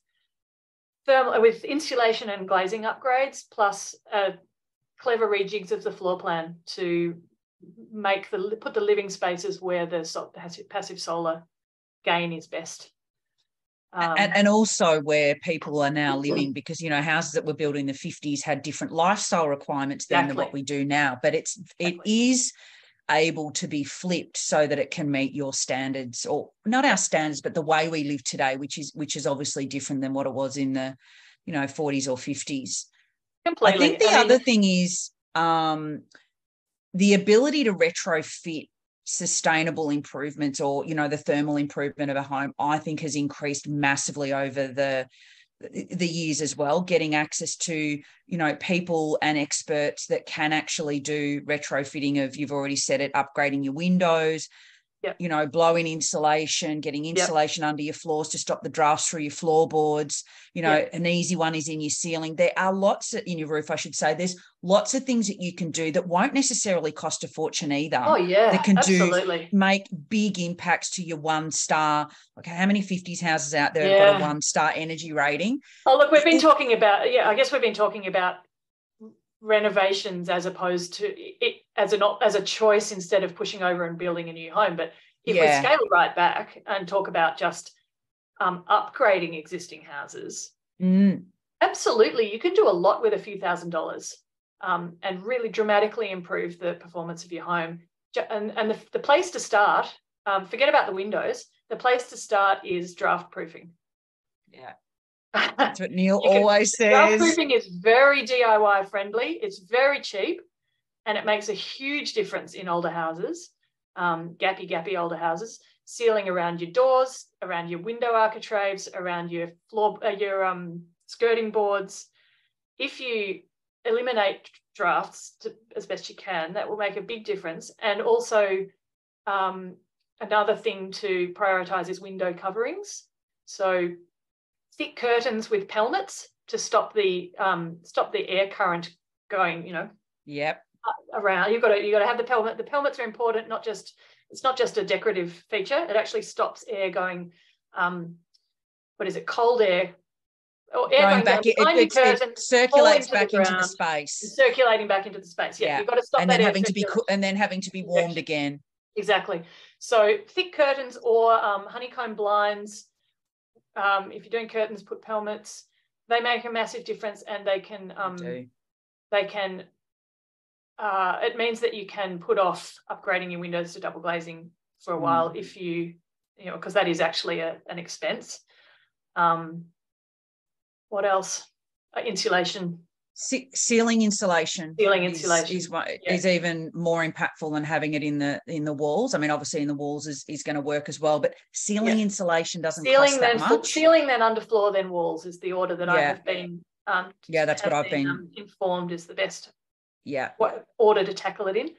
insulation and glazing upgrades, plus clever rejigs of the floor plan to put the living spaces where the passive solar gain is best. And also where people are now living, because, you know, houses that were built in the 50s had different lifestyle requirements than what we do now. But it is able to be flipped so that it can meet your standards, or not our standards, but the way we live today, which is obviously different than what it was in the, you know, 40s or 50s. Completely. I think other thing is the ability to retrofit sustainable improvements, or, you know, the thermal improvement of a home, I think has increased massively over the years as well. Getting access to, you know, people and experts that can actually do retrofitting of, you've already said it, upgrading your windows, you know, blowing insulation, getting insulation under your floors to stop the drafts through your floorboards. You know, an easy one is in your ceiling. There are lots in your roof, I should say. There's lots of things that you can do that won't necessarily cost a fortune either. Oh, yeah, that can make big impacts to your 1-star. Okay, how many 50s houses out there have got a 1-star energy rating? Oh, look, we've been talking about, I guess we've been talking about renovations as opposed to it as a choice instead of pushing over and building a new home. But if we scale right back and talk about just upgrading existing houses, absolutely, you can do a lot with a few $1,000 and really dramatically improve the performance of your home. And the place to start, forget about the windows, the place to start is draft proofing. Yeah. That's what Neil always says. Draft-proofing is very DIY friendly. It's very cheap, and it makes a huge difference in older houses, gappy older houses. ceiling around your doors, around your window architraves, around your floor, skirting boards. If you eliminate drafts as best you can, that will make a big difference. And also another thing to prioritise is window coverings. So thick curtains with pelmets to stop the air current going, you know. Yep. Around. You've got to have the pelmet. The pelmets are important. It's not just a decorative feature. It actually stops air going. What is it? Cold air. Or air going back it circulates back into the space. Circulating back into the space. Yeah, you've got to stop that air having to be warmed again. Exactly. So thick curtains or honeycomb blinds. If you're doing curtains, put pelmets. They make a massive difference, and they can it means that you can put off upgrading your windows to double glazing for a while if you know, because that is actually an expense. What else? Insulation. Ceiling insulation. Ceiling insulation is even more impactful than having it in the walls. I mean, obviously in the walls is going to work as well, but ceiling insulation doesn't cost that much. Ceiling, then underfloor, then walls is the order that I have been. That's what I've been informed is the best. Yeah. What order to tackle it in.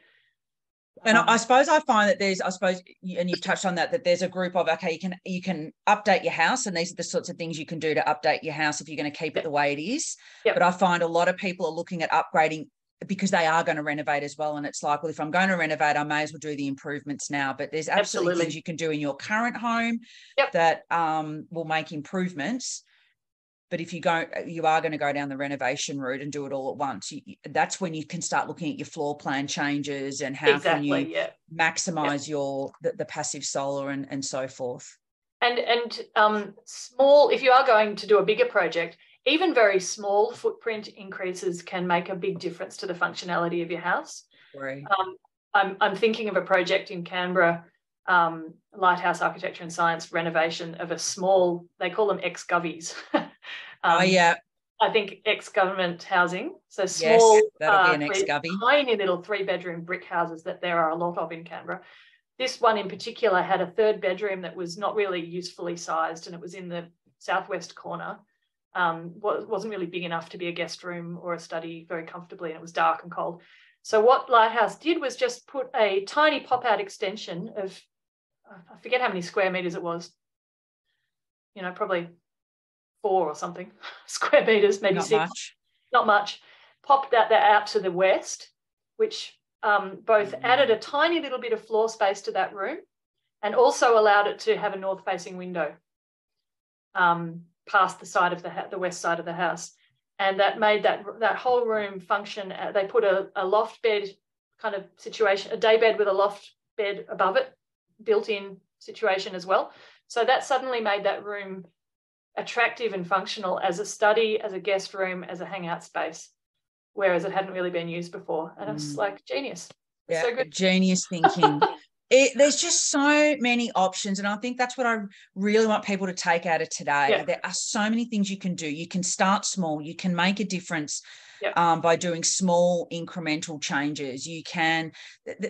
And I suppose I find that you've touched on that there's a group of, okay, you can update your house, and these are the sorts of things you can do to update your house if you're going to keep it the way it is. Yep. But I find a lot of people are looking at upgrading because they are going to renovate as well. And it's like, well, if I'm going to renovate, I may as well do the improvements now. But there's absolutely things you can do in your current home that will make improvements. But if you are going to go down the renovation route and do it all at once, that's when you can start looking at your floor plan changes and how can you maximise the passive solar and so forth. And small, if you are going to do a bigger project, even very small footprint increases can make a big difference to the functionality of your house. I'm thinking of a project in Canberra, Lighthouse Architecture and Science renovation of a small, they call them ex-govies. I think ex-government housing. So small, that'll be an ex-govy. Tiny little 3-bedroom brick houses that there are a lot of in Canberra. This one in particular had a third bedroom that was not really usefully sized, and it was in the southwest corner. Wasn't really big enough to be a guest room or a study very comfortably, and it was dark and cold. So what Lighthouse did was just put a tiny pop-out extension of, I forget how many square metres it was, you know, probably 4 or something square metres, maybe 6. Not much. Popped that out to the west, which both added a tiny little bit of floor space to that room and also allowed it to have a north-facing window past the side of the west side of the house. And that made that whole room function. They put a loft bed kind of situation, a day bed with a loft bed above it, built-in situation as well. So that suddenly made that room attractive and functional as a study, as a guest room, as a hangout space, whereas it hadn't really been used before. And it's like genius. It's so good. Genius thinking. There's just so many options, and I think that's what I really want people to take out of today. Yeah. There are so many things you can do. You can start small. You can make a difference by doing small incremental changes. You can.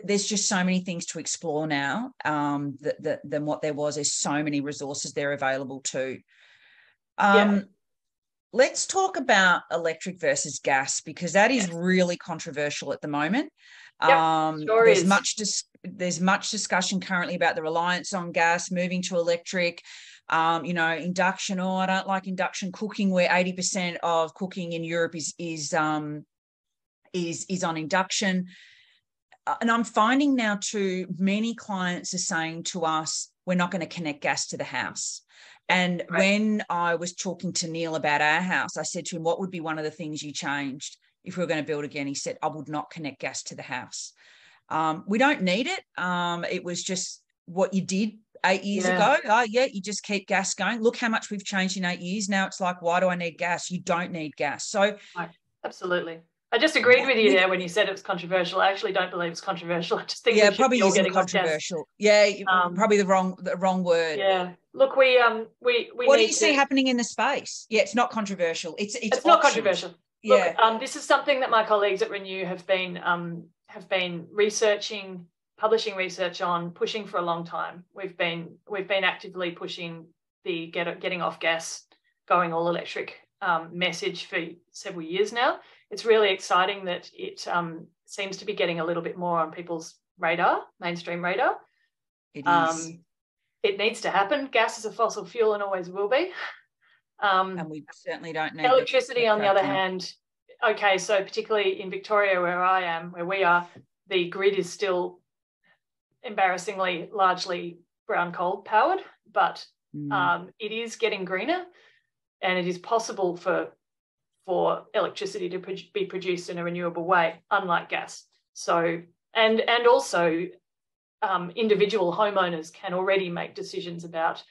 There's just so many things to explore now than what there was. There's so many resources there available too. Let's talk about electric versus gas, because that is really controversial at the moment. Sure there's is. Much discussion. There's much discussion currently about the reliance on gas, moving to electric, induction. Oh, I don't like induction cooking, where 80% of cooking in Europe is on induction. And I'm finding now too, many clients are saying to us, we're not going to connect gas to the house. And when I was talking to Neil about our house, I said to him, what would be one of the things you changed if we were going to build again? He said, I would not connect gas to the house. We don't need it. It was just what you did 8 years ago. You just keep gas going. Look how much we've changed in 8 years. Now it's like, why do I need gas? You don't need gas. So absolutely. I just agreed with you there when you said it was controversial. I actually don't believe it's controversial. I just think we probably isn't controversial. Yeah, probably the wrong word. Yeah. Look, we what do you see happening in the space? Yeah, it's not controversial. It's not controversial. Yeah. Look, this is something that my colleagues at Renew have been researching, publishing research on, pushing for a long time. We've been actively pushing the getting off gas, going all electric message for several years now. It's really exciting that it seems to be getting a little bit more on people's radar, mainstream radar. It is. It needs to happen. Gas is a fossil fuel and always will be. And we certainly don't need electricity. On the other hand, okay, so particularly in Victoria, where I am, where we are, the grid is still embarrassingly largely brown coal powered, but it is getting greener, and it is possible for electricity to be produced in a renewable way, unlike gas. So, and also individual homeowners can already make decisions about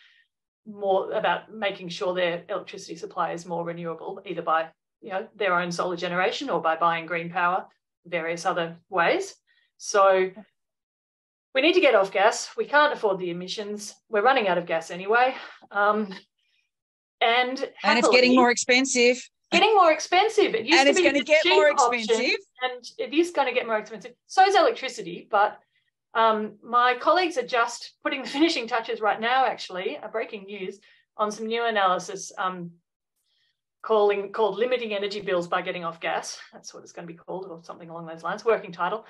making sure their electricity supply is more renewable, either by their own solar generation or by buying green power, various other ways. So we need to get off gas. We can't afford the emissions. We're running out of gas anyway. And it's getting more expensive. Getting more expensive. It used to be the cheap option, and it is going to get more expensive. So is electricity, but my colleagues are just putting the finishing touches right now, actually, breaking news, on some new analysis called Limiting Energy Bills by Getting Off Gas. That's what it's going to be called, or something along those lines, working title.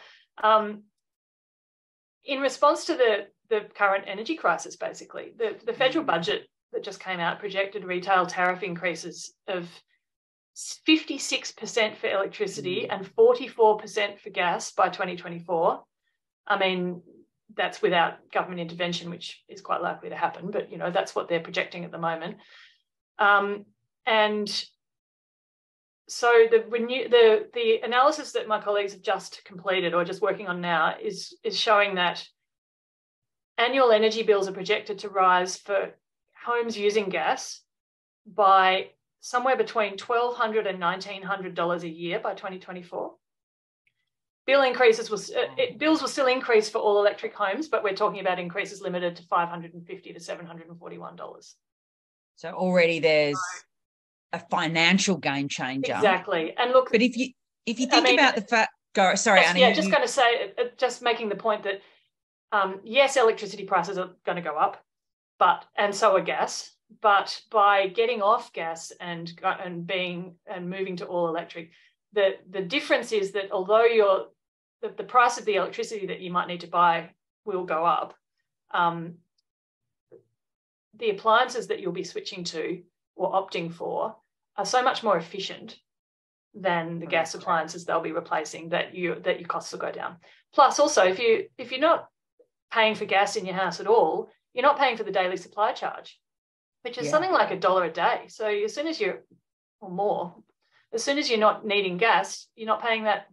In response to the current energy crisis, basically, the federal budget that just came out projected retail tariff increases of 56% for electricity and 44% for gas by 2024. I mean, that's without government intervention, which is quite likely to happen, but, that's what they're projecting at the moment. And so the analysis that my colleagues have just completed or just working on now is showing that annual energy bills are projected to rise for homes using gas by somewhere between $1,200 and $1,900 a year by 2024. Bills will still increase for all electric homes, but we're talking about increases limited to $550 to $741. So already there's a financial game changer. Exactly. And look, but if you think about the fact, sorry, Anna. Yeah, just going to say, just making the point that yes, electricity prices are going to go up, and so are gas. But by getting off gas and moving to all electric, the difference is that although the price of the electricity that you might need to buy will go up, the appliances that you'll be switching to or opting for are so much more efficient than the gas appliances they'll be replacing that your costs will go down. Plus, also, if you're not paying for gas in your house at all, you're not paying for the daily supply charge, which is something like $1 a day. So as soon as you're not needing gas, you're not paying that.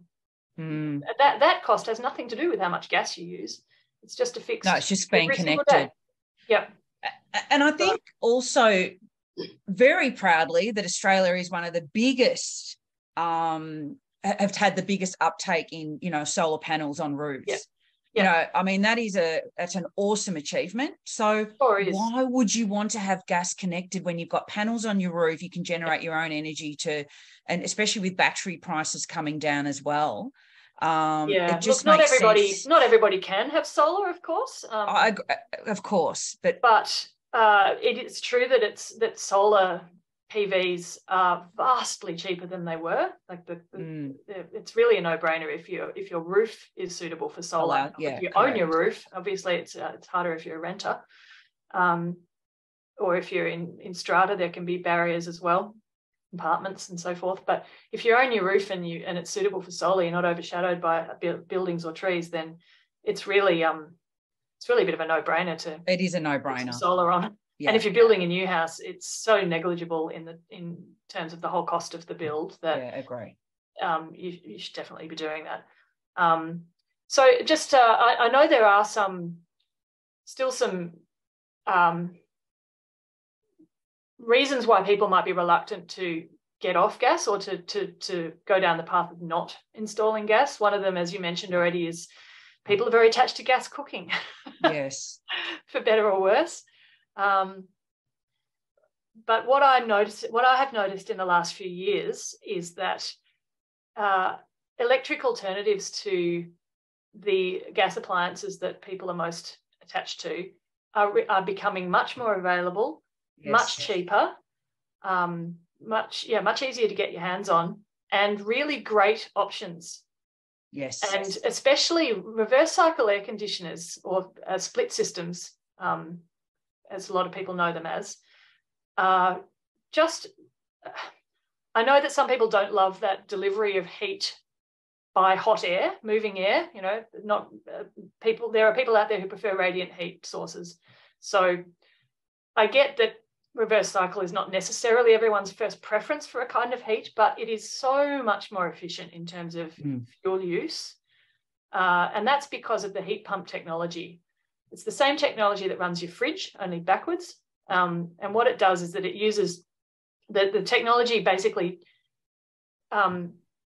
Mm. That cost has nothing to do with how much gas you use. It's just a fixed. No, it's just being connected. Yep. And I think also very proudly that Australia is one of the biggest, have had the biggest uptake in, solar panels on roofs. Yep. Yep. I mean, that's an awesome achievement. So why would you want to have gas connected when you've got panels on your roof? You can generate your own energy and especially with battery prices coming down as well. It just makes sense. Not everybody can have solar, of course. Of course, but it is true that that solar PVs are vastly cheaper than they were. Like it's really a no-brainer if your roof is suitable for solar. If you own your roof, obviously it's harder if you're a renter, or if you're in strata, there can be barriers as well, apartments and so forth. But if you own your roof and it's suitable for solar, you're not overshadowed by buildings or trees, then it's really a bit of a no-brainer to. It is a no-brainer. Put some solar on. Yeah. And if you're building a new house, it's so negligible in terms of the whole cost of the build that agree. You should definitely be doing that. I know there are some reasons why people might be reluctant to get off gas or to go down the path of not installing gas. One of them, as you mentioned already, is people are very attached to gas cooking. Yes, for better or worse. But what I have noticed in the last few years is that electric alternatives to the gas appliances that people are most attached to are becoming much more available, yes, much cheaper, much easier to get your hands on, and really great options. Yes. And especially reverse cycle air conditioners or split systems, as a lot of people know them as. I know that some people don't love that delivery of heat by hot air, moving air, you know, not people. There are people out there who prefer radiant heat sources. So I get that reverse cycle is not necessarily everyone's first preference for a kind of heat, but it is so much more efficient in terms of fuel use. And that's because of the heat pump technology. It's the same technology that runs your fridge, only backwards. And what it does is that it uses the technology basically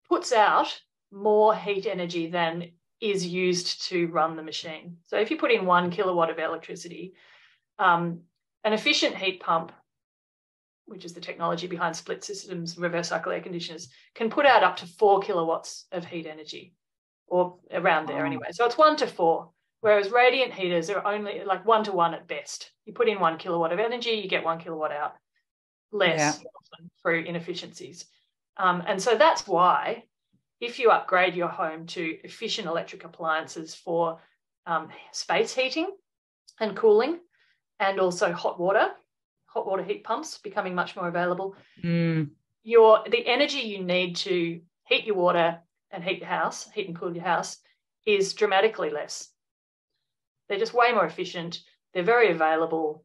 puts out more heat energy than is used to run the machine. So if you put in 1 kilowatt of electricity, an efficient heat pump, which is the technology behind split systems, reverse cycle air conditioners, can put out up to 4 kilowatts of heat energy, or around there anyway. So it's 1 to 4, whereas radiant heaters are only like 1 to 1 at best. You put in 1 kilowatt of energy, you get 1 kilowatt out, less often through inefficiencies. And so that's why if you upgrade your home to efficient electric appliances for space heating and cooling, and also hot water heat pumps becoming much more available. The energy you need to heat your water and heat your house, heat and cool your house, is dramatically less. They're just way more efficient. They're very available.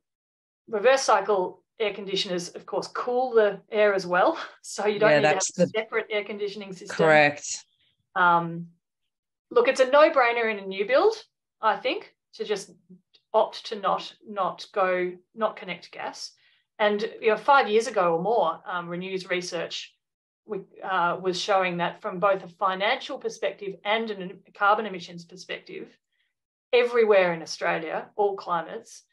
Reverse cycle air conditioners, of course, cool the air as well. So you don't need to have a separate air conditioning system. Correct. Look, it's a no-brainer in a new build, I think, to just opt to not connect gas. And 5 years ago or more, Renew's research was showing that from both a financial perspective and a carbon emissions perspective, everywhere in Australia, all climates,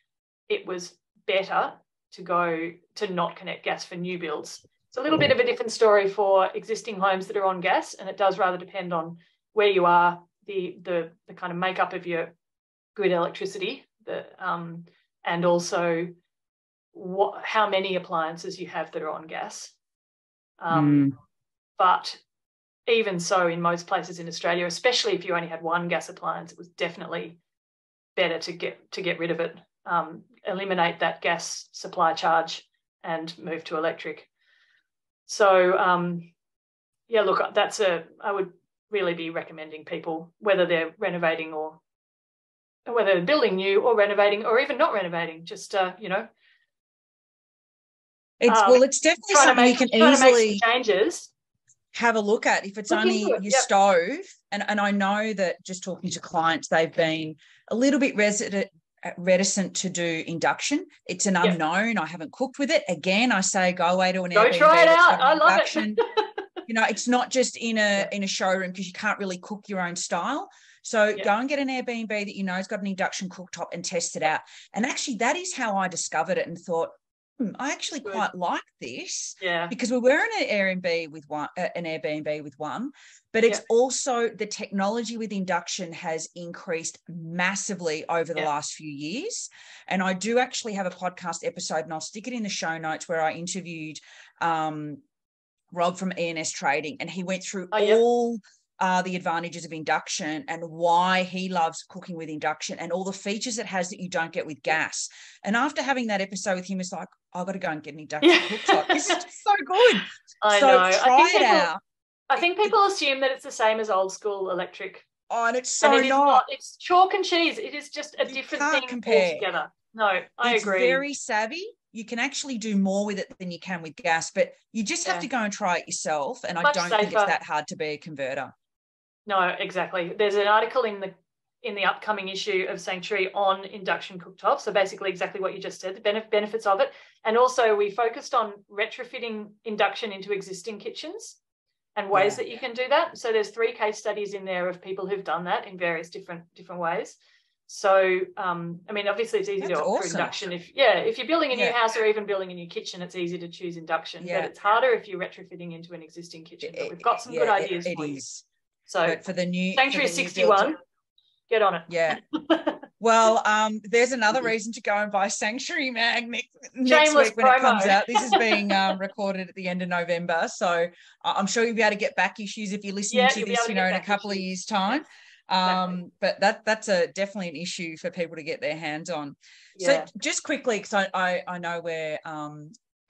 it was better to go to not connect gas for new builds. It's a little bit of a different story for existing homes that are on gas, and it does rather depend on where you are, the kind of makeup of your grid electricity, and also how many appliances you have that are on gas. But even so, in most places in Australia, especially if you only had one gas appliance, it was definitely better to get rid of it, eliminate that gas supply charge and move to electric. So, look, I would really be recommending people, whether they're renovating or whether building new or renovating or even not renovating, just, it's definitely something you can easily changes. Have a look at if it's only your stove. And I know that just talking to clients, they've been a little bit reticent to do induction. It's an unknown. I haven't cooked with it. Again, I say go away to an Airbnb. Go try it out. I love it. It's not just in a showroom because you can't really cook your own style. So go and get an Airbnb that you know has got an induction cooktop and test it out. And actually, that is how I discovered it and thought, I actually quite like this. Yeah. Because we were in an Airbnb with one, but it's also the technology with induction has increased massively over the last few years. And I do actually have a podcast episode, and I'll stick it in the show notes, where I interviewed Rob from ENS Trading, and he went through all the advantages of induction and why he loves cooking with induction and all the features it has that you don't get with gas. And after having that episode with him, it's like, I've got to go and get an induction cooktop. This is so good. I know. Try it out. I think people assume that it's the same as old school electric. Oh, and it's so and it not. It's chalk and cheese. It is just a different thing altogether. No, I agree. It's very savvy. You can actually do more with it than you can with gas, but you just have to go and try it yourself. And I don't think it's that hard to be a converter. No, exactly. There's an article in the upcoming issue of Sanctuary on induction cooktops. So basically exactly what you just said, the benefits of it. And also we focused on retrofitting induction into existing kitchens and ways that you can do that. So there's 3 case studies in there of people who've done that in various different ways. So, obviously it's easy to opt for induction. If you're building a new house or even building a new kitchen, it's easy to choose induction. Yeah. But it's harder if you're retrofitting into an existing kitchen. But we've got some good ideas for you. So but for the new Sanctuary 61, Get on it. Yeah. Well, there's another reason to go and buy Sanctuary Mag next week when it comes out. This is being recorded at the end of November, so I'm sure you'll be able to get back issues if you're listening to this, in a couple of years' time. Exactly. But that's definitely an issue for people to get their hands on. Yeah. So just quickly, because I know we're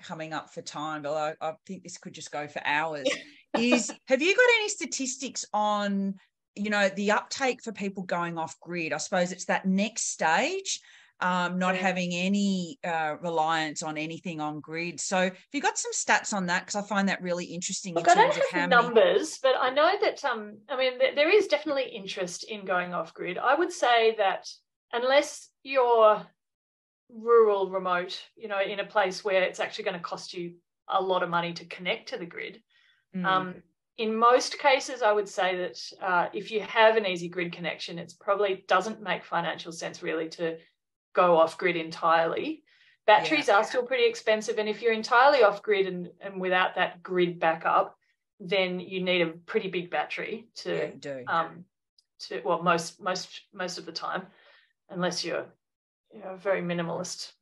coming up for time, but I think this could just go for hours. Have you got any statistics on, the uptake for people going off grid? I suppose it's that next stage, not having any reliance on anything on grid. So have you got some stats on that? Because I find that really interesting. Look, I don't have numbers, but I know that, there is definitely interest in going off grid. I would say that unless you're rural, remote, in a place where it's actually going to cost you a lot of money to connect to the grid, in most cases, I would say that if you have an easy grid connection, it probably doesn't make financial sense really to go off grid entirely. Batteries are still pretty expensive, and if you're entirely off grid and without that grid backup, then you need a pretty big battery most of the time, unless you're a very minimalist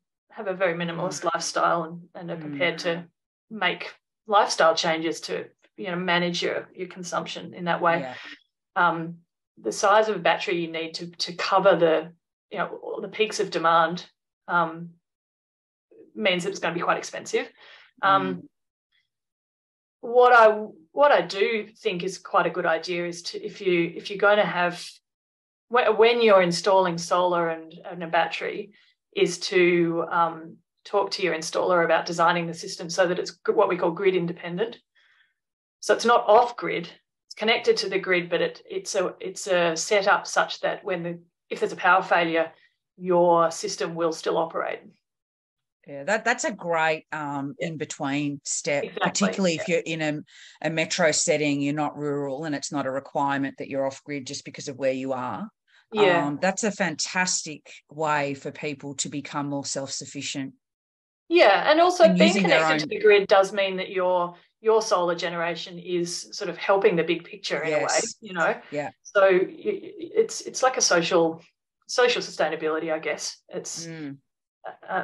lifestyle and are prepared to make lifestyle changes to manage your consumption in that way. The size of a battery you need to cover the all the peaks of demand means that it's going to be quite expensive. What I do think is quite a good idea is to, if you're going to have, when you're installing solar and a battery, is to talk to your installer about designing the system so that it's what we call grid independent. So it's not off grid; it's connected to the grid, but it's a setup such that if there's a power failure, your system will still operate. Yeah, that's a great in between step, particularly if you're in a metro setting, you're not rural, and it's not a requirement that you're off grid just because of where you are. Yeah, that's a fantastic way for people to become more self-sufficient. Yeah, and also being connected to the grid does mean that your solar generation is sort of helping the big picture in a way, Yeah. So it's like a social sustainability, I guess. It's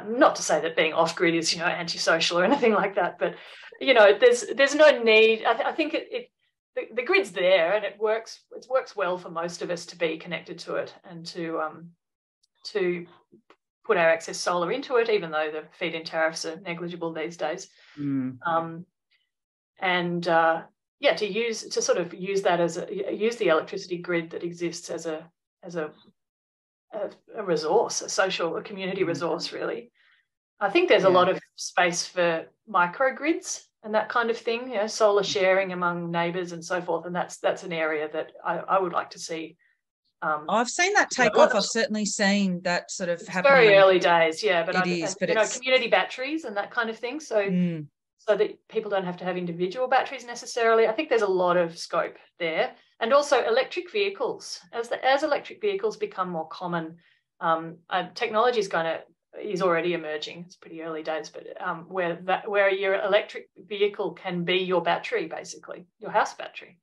not to say that being off grid is antisocial or anything like that, but there's no need. I think the grid's there and it works. It works well for most of us to be connected to it and to put our excess solar into it, even though the feed-in tariffs are negligible these days. Use the electricity grid that exists as a resource, a community resource, really. I think there's a lot of space for microgrids and that kind of thing, solar sharing among neighbours and so forth, and that's an area that I would like to see. I've seen that take off. I've certainly seen that sort of happen. Very early days, but it's community batteries and that kind of thing. So so that people don't have to have individual batteries necessarily. I think there's a lot of scope there, and also electric vehicles. As electric vehicles become more common, technology is already emerging. It's pretty early days, but where your electric vehicle can be your battery, basically your house battery.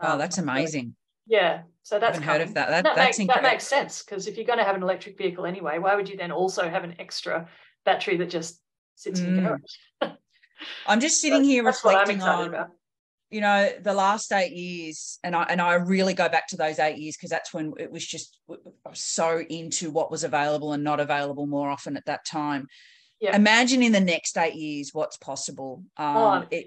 Oh, that's amazing. Yeah, so that's heard of that. That makes sense, because if you're going to have an electric vehicle anyway, why would you then also have an extra battery that just sits in your garage? I'm just sitting here reflecting on about the last 8 years, and I really go back to those 8 years, because that's when it was just, I was so into what was available and not available more often at that time. Yep. Imagine in the next 8 years what's possible. Absolutely.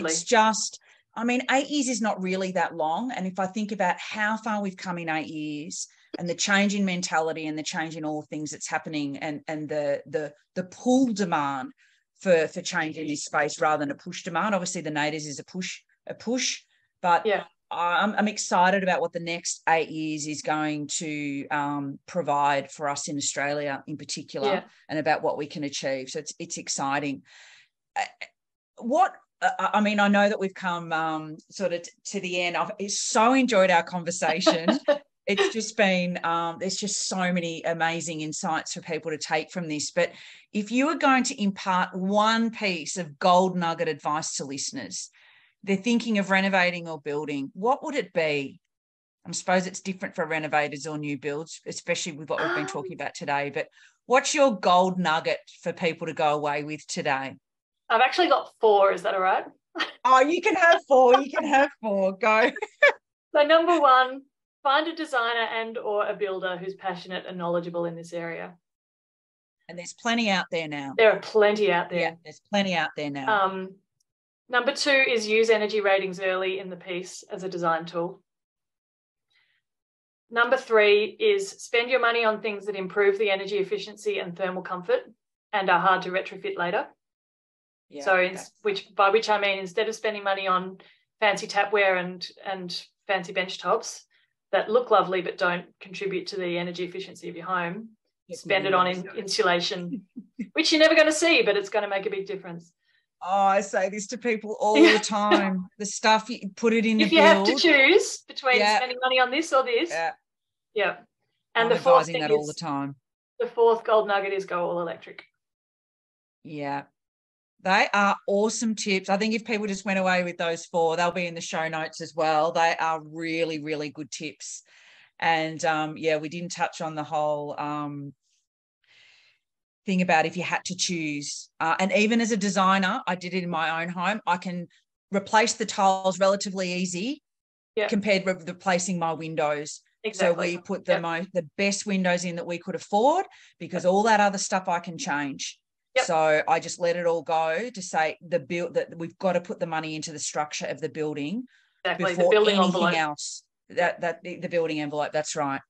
It's just, 8 years is not really that long, and if I think about how far we've come in 8 years, and the change in mentality and the change in all things that's happening, and the pull demand for change in this space rather than a push demand. Obviously, the NatHERS is a push, but I'm excited about what the next 8 years is going to provide for us in Australia in particular, and about what we can achieve. So it's exciting. I know that we've come sort of to the end. I've so enjoyed our conversation. It's just been, there's just so many amazing insights for people to take from this. But if you were going to impart one piece of gold nugget advice to listeners, they're thinking of renovating or building, what would it be? I suppose it's different for renovators or new builds, especially with what we've been talking about today. But what's your gold nugget for people to go away with today? I've actually got four. Is that all right? Oh, you can have four. You can have four. Go. So number one, find a designer and or a builder who's passionate and knowledgeable in this area. And there's plenty out there now. There are plenty out there. Yeah, there's plenty out there now. Number two is use energy ratings early in the piece as a design tool. Number three is spend your money on things that improve the energy efficiency and thermal comfort and are hard to retrofit later. Yeah, so okay. By which I mean instead of spending money on fancy tapware and fancy bench tops that look lovely but don't contribute to the energy efficiency of your home, spend it on insulation, which you're never going to see, but it's going to make a big difference. Oh, I say this to people all the time. The stuff you put it in. If you have to choose between spending money on this or this, and I'm the fourth thing that all the time. The fourth gold nugget is go all electric. Yeah, they are awesome tips. I think if people just went away with those four, they'll be in the show notes as well. They are really, really good tips. And we didn't touch on the whole thing about if you had to choose. And even as a designer, I did it in my own home. I can replace the tiles relatively easy compared with replacing my windows. Exactly. So we put the best windows in that we could afford because all that other stuff I can change. Yep. So I just let it all go to say that we've got to put the money into the structure of the building before the building anything envelope else. The building envelope, that's right.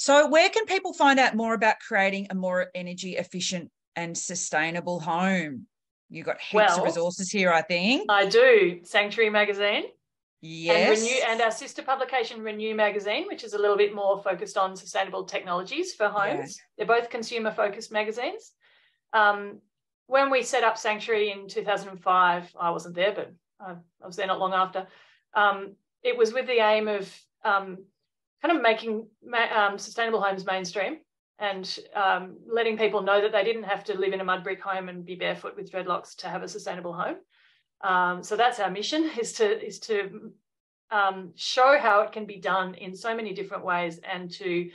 So where can people find out more about creating a more energy efficient and sustainable home? You've got heaps of resources here, I think. I do. Sanctuary Magazine. Yes. And Renew, and our sister publication, Renew Magazine, which is a little bit more focused on sustainable technologies for homes. Yeah. They're both consumer-focused magazines. When we set up Sanctuary in 2005, I wasn't there, but I was there not long after, it was with the aim of kind of making sustainable homes mainstream and letting people know that they didn't have to live in a mud brick home and be barefoot with dreadlocks to have a sustainable home. So that's our mission, is to show how it can be done in so many different ways and to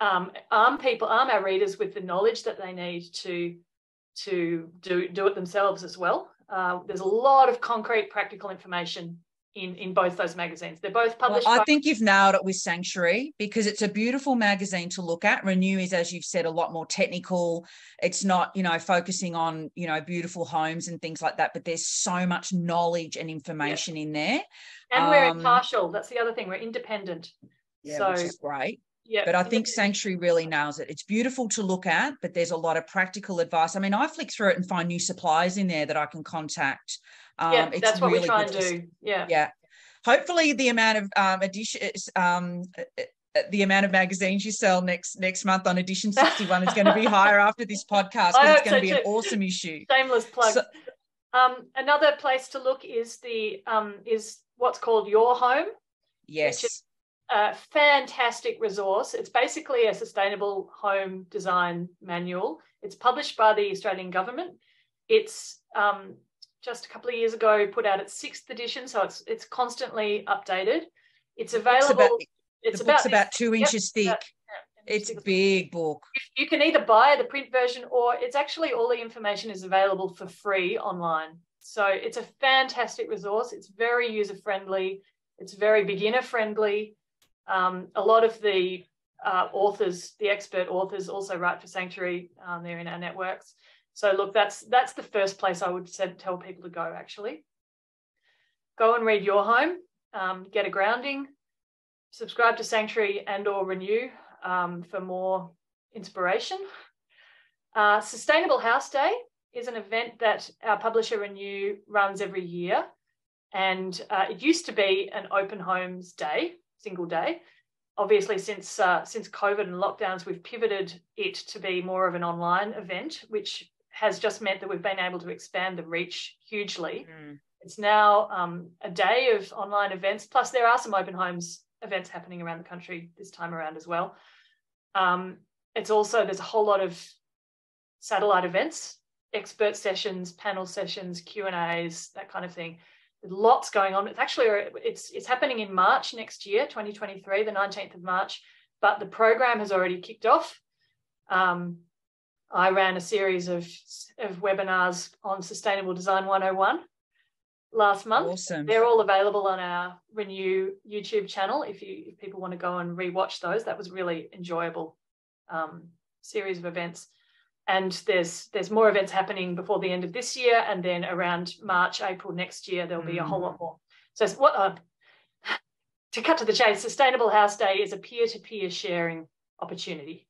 arm our readers with the knowledge that they need to do it themselves as well. There's a lot of concrete, practical information in both those magazines. They're both published. Well, I think you've nailed it with Sanctuary because it's a beautiful magazine to look at. Renew is, as you've said, a lot more technical. It's not, focusing on, beautiful homes and things like that, but there's so much knowledge and information in there. And we're impartial. That's the other thing. We're independent. Yeah, so, which is great. Yeah, but I think Sanctuary really nails it. It's beautiful to look at, but there's a lot of practical advice. I mean, I flick through it and find new suppliers in there that I can contact. That's what really we try and do. Yeah. Yeah. Hopefully the amount of editions, the amount of magazines you sell next month on edition 61 is going to be higher after this podcast. It's going to be an awesome issue. Shameless plug. So, another place to look is is what's called Your Home. Yes. A fantastic resource. It's basically a sustainable home design manual. It's published by the Australian government. It's just a couple of years ago put out its 6th edition, so it's constantly updated. It's available. The book's about 2 inches thick. It's a big book. You can either buy the print version or it's actually all the information is available for free online. So it's a fantastic resource. It's very user-friendly. It's very beginner-friendly. A lot of the authors, the expert authors, also write for Sanctuary. They're in our networks. So, look, that's the first place I would tell people to go, actually. Go and read Your Home, get a grounding, subscribe to Sanctuary and or Renew for more inspiration. Sustainable House Day is an event that our publisher Renew runs every year. And it used to be an open homes day, single day. Obviously, since COVID and lockdowns, we've pivoted it to be more of an online event, which has just meant that we've been able to expand the reach hugely. Mm. It's now a day of online events, plus there are some open homes events happening around the country this time around as well. It's also, there's a whole lot of satellite events, expert sessions, panel sessions, Q&As, that kind of thing. lots going on. It's actually, it's happening in March next year, 2023, the 19th of March, but the program has already kicked off. I ran a series of webinars on Sustainable Design 101 last month. Awesome. They're all available on our Renew YouTube channel if people want to go and rewatch those. That was really enjoyable series of events. And there's more events happening before the end of this year, and then around March, April next year, there'll be a whole lot more. So to cut to the chase, Sustainable House Day is a peer-to-peer sharing opportunity.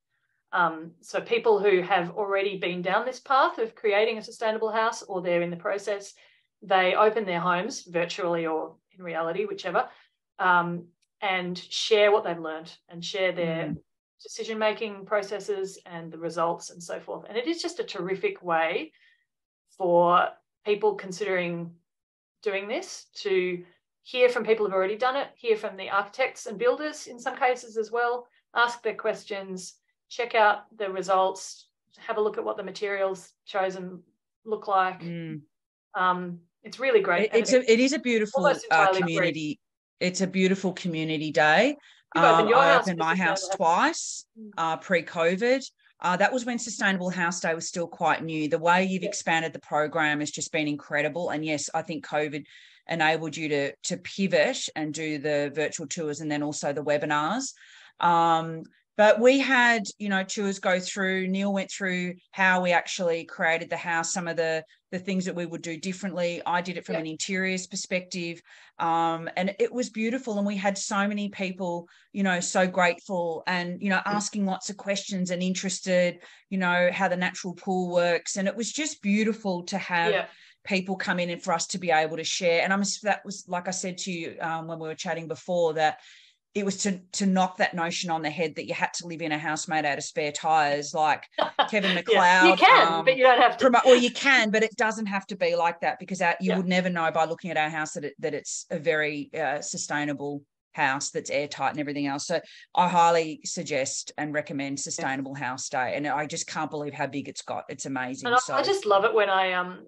So people who have already been down this path of creating a sustainable house, or they're in the process, they open their homes virtually or in reality, whichever, and share what they've learned and share their decision-making processes and the results and so forth. And it is just a terrific way for people considering doing this to hear from people who've already done it, hear from the architects and builders in some cases as well, ask their questions, check out the results, have a look at what the materials chosen look like. It's really great. It is a beautiful community. It's a beautiful community day. I opened my house twice pre-COVID. That was when Sustainable House Day was still quite new. The way you've expanded the program has just been incredible. And yes, I think COVID enabled you to pivot and do the virtual tours and then also the webinars. But we had, tours go through. Neil went through how we actually created the house, some of the things that we would do differently. I did it from an interiors perspective. And it was beautiful. And we had so many people, so grateful and, asking lots of questions and interested, how the natural pool works. And it was just beautiful to have people come in and for us to be able to share. And that was, like I said to you when we were chatting before, that it was to knock that notion on the head that you had to live in a house made out of spare tyres, like Kevin MacLeod. You can, but you don't have to. Well, you can, but it doesn't have to be like that, because you would never know by looking at our house that it's a very sustainable house that's airtight and everything else. So I highly suggest and recommend Sustainable House Day, and I just can't believe how big it's got. It's amazing. And I just love it when I am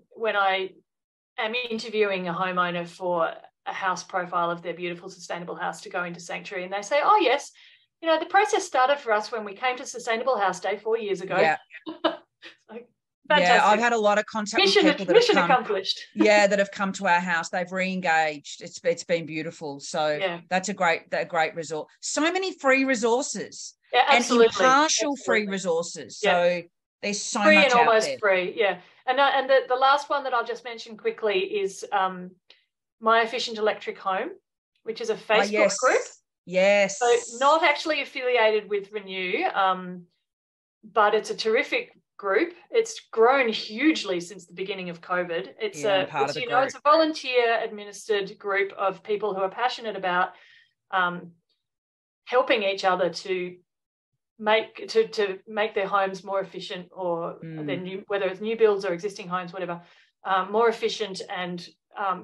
interviewing a homeowner for a house profile of their beautiful sustainable house to go into Sanctuary, and they say, oh yes, the process started for us when we came to Sustainable House Day 4 years ago. Fantastic. I've had a lot of contact with people that have come to our house. They've re-engaged. It's been beautiful. So that's a great resort. So many free resources and impartial free resources. So there's so free much and out almost there. Free. And the last one that I'll just mention quickly is My Efficient Electric Home, which is a Facebook group. Yes. So not actually affiliated with Renew, but it's a terrific group. It's grown hugely since the beginning of COVID. It's it's a volunteer-administered group of people who are passionate about helping each other to make their homes more efficient, or whether it's new builds or existing homes, whatever, more efficient and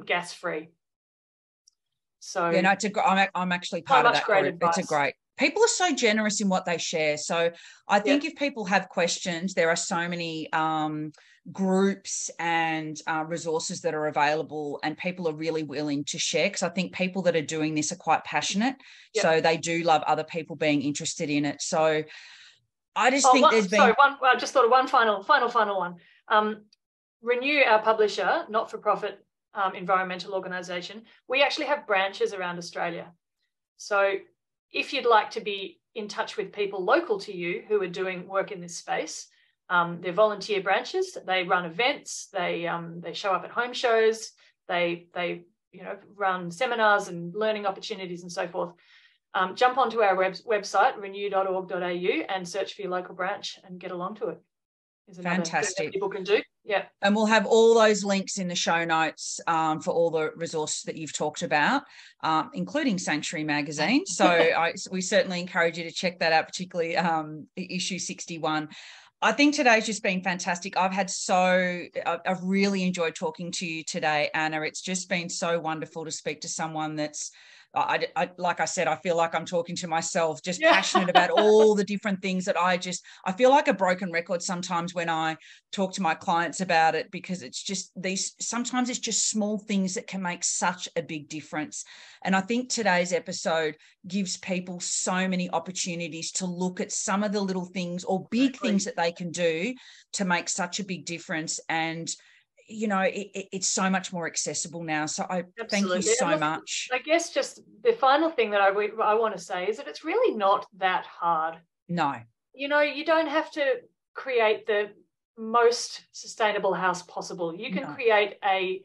gas free. So I'm actually part of that group. Advice. It's a great. People are so generous in what they share. So I think if people have questions, there are so many groups and resources that are available, and people are really willing to share, because I think people that are doing this are quite passionate. So they do love other people being interested in it. So I just I just thought of one final one. Renew, our publisher, not-for-profit environmental organisation, we actually have branches around Australia. So if you'd like to be in touch with people local to you who are doing work in this space, they're volunteer branches. They run events. They show up at home shows. They run seminars and learning opportunities and so forth. Jump onto our website, renew.org.au, and search for your local branch and get along to it. Fantastic. People can do. And we'll have all those links in the show notes for all the resources that you've talked about, including Sanctuary Magazine. So we certainly encourage you to check that out, particularly issue 61. I think today's just been fantastic. I've really enjoyed talking to you today, Anna. It's just been so wonderful to speak to someone that's like I said, I feel like I'm talking to myself, just passionate about all the different things that I feel like a broken record sometimes when I talk to my clients about it, because it's just these, sometimes it's just small things that can make such a big difference. And I think today's episode gives people so many opportunities to look at some of the little things or big things that they can do to make such a big difference. And you know, it's so much more accessible now. So I thank you so much. I guess just the final thing that I want to say is that it's really not that hard. No. You know, you don't have to create the most sustainable house possible. You can create a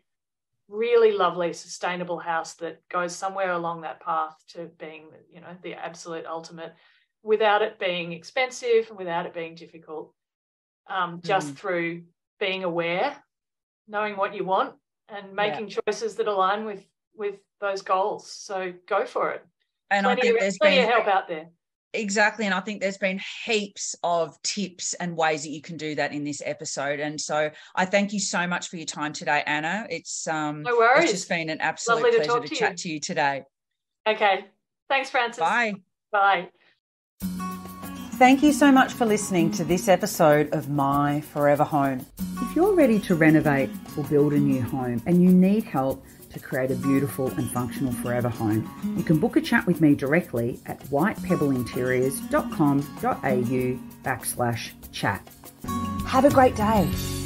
really lovely sustainable house that goes somewhere along that path to being, you know, the absolute ultimate without it being expensive and without it being difficult, just through being aware, knowing what you want and making choices that align with those goals. So go for it. And I think there's plenty of help out there. Exactly. And I think there's been heaps of tips and ways that you can do that in this episode. And so I thank you so much for your time today, Anna. It's no worries. It's just been an absolute pleasure to chat to you today. Okay. Thanks, Frances. Bye. Bye. Thank you so much for listening to this episode of My Forever Home. If you're ready to renovate or build a new home and you need help to create a beautiful and functional forever home, you can book a chat with me directly at whitepebbleinteriors.com.au/chat. Have a great day.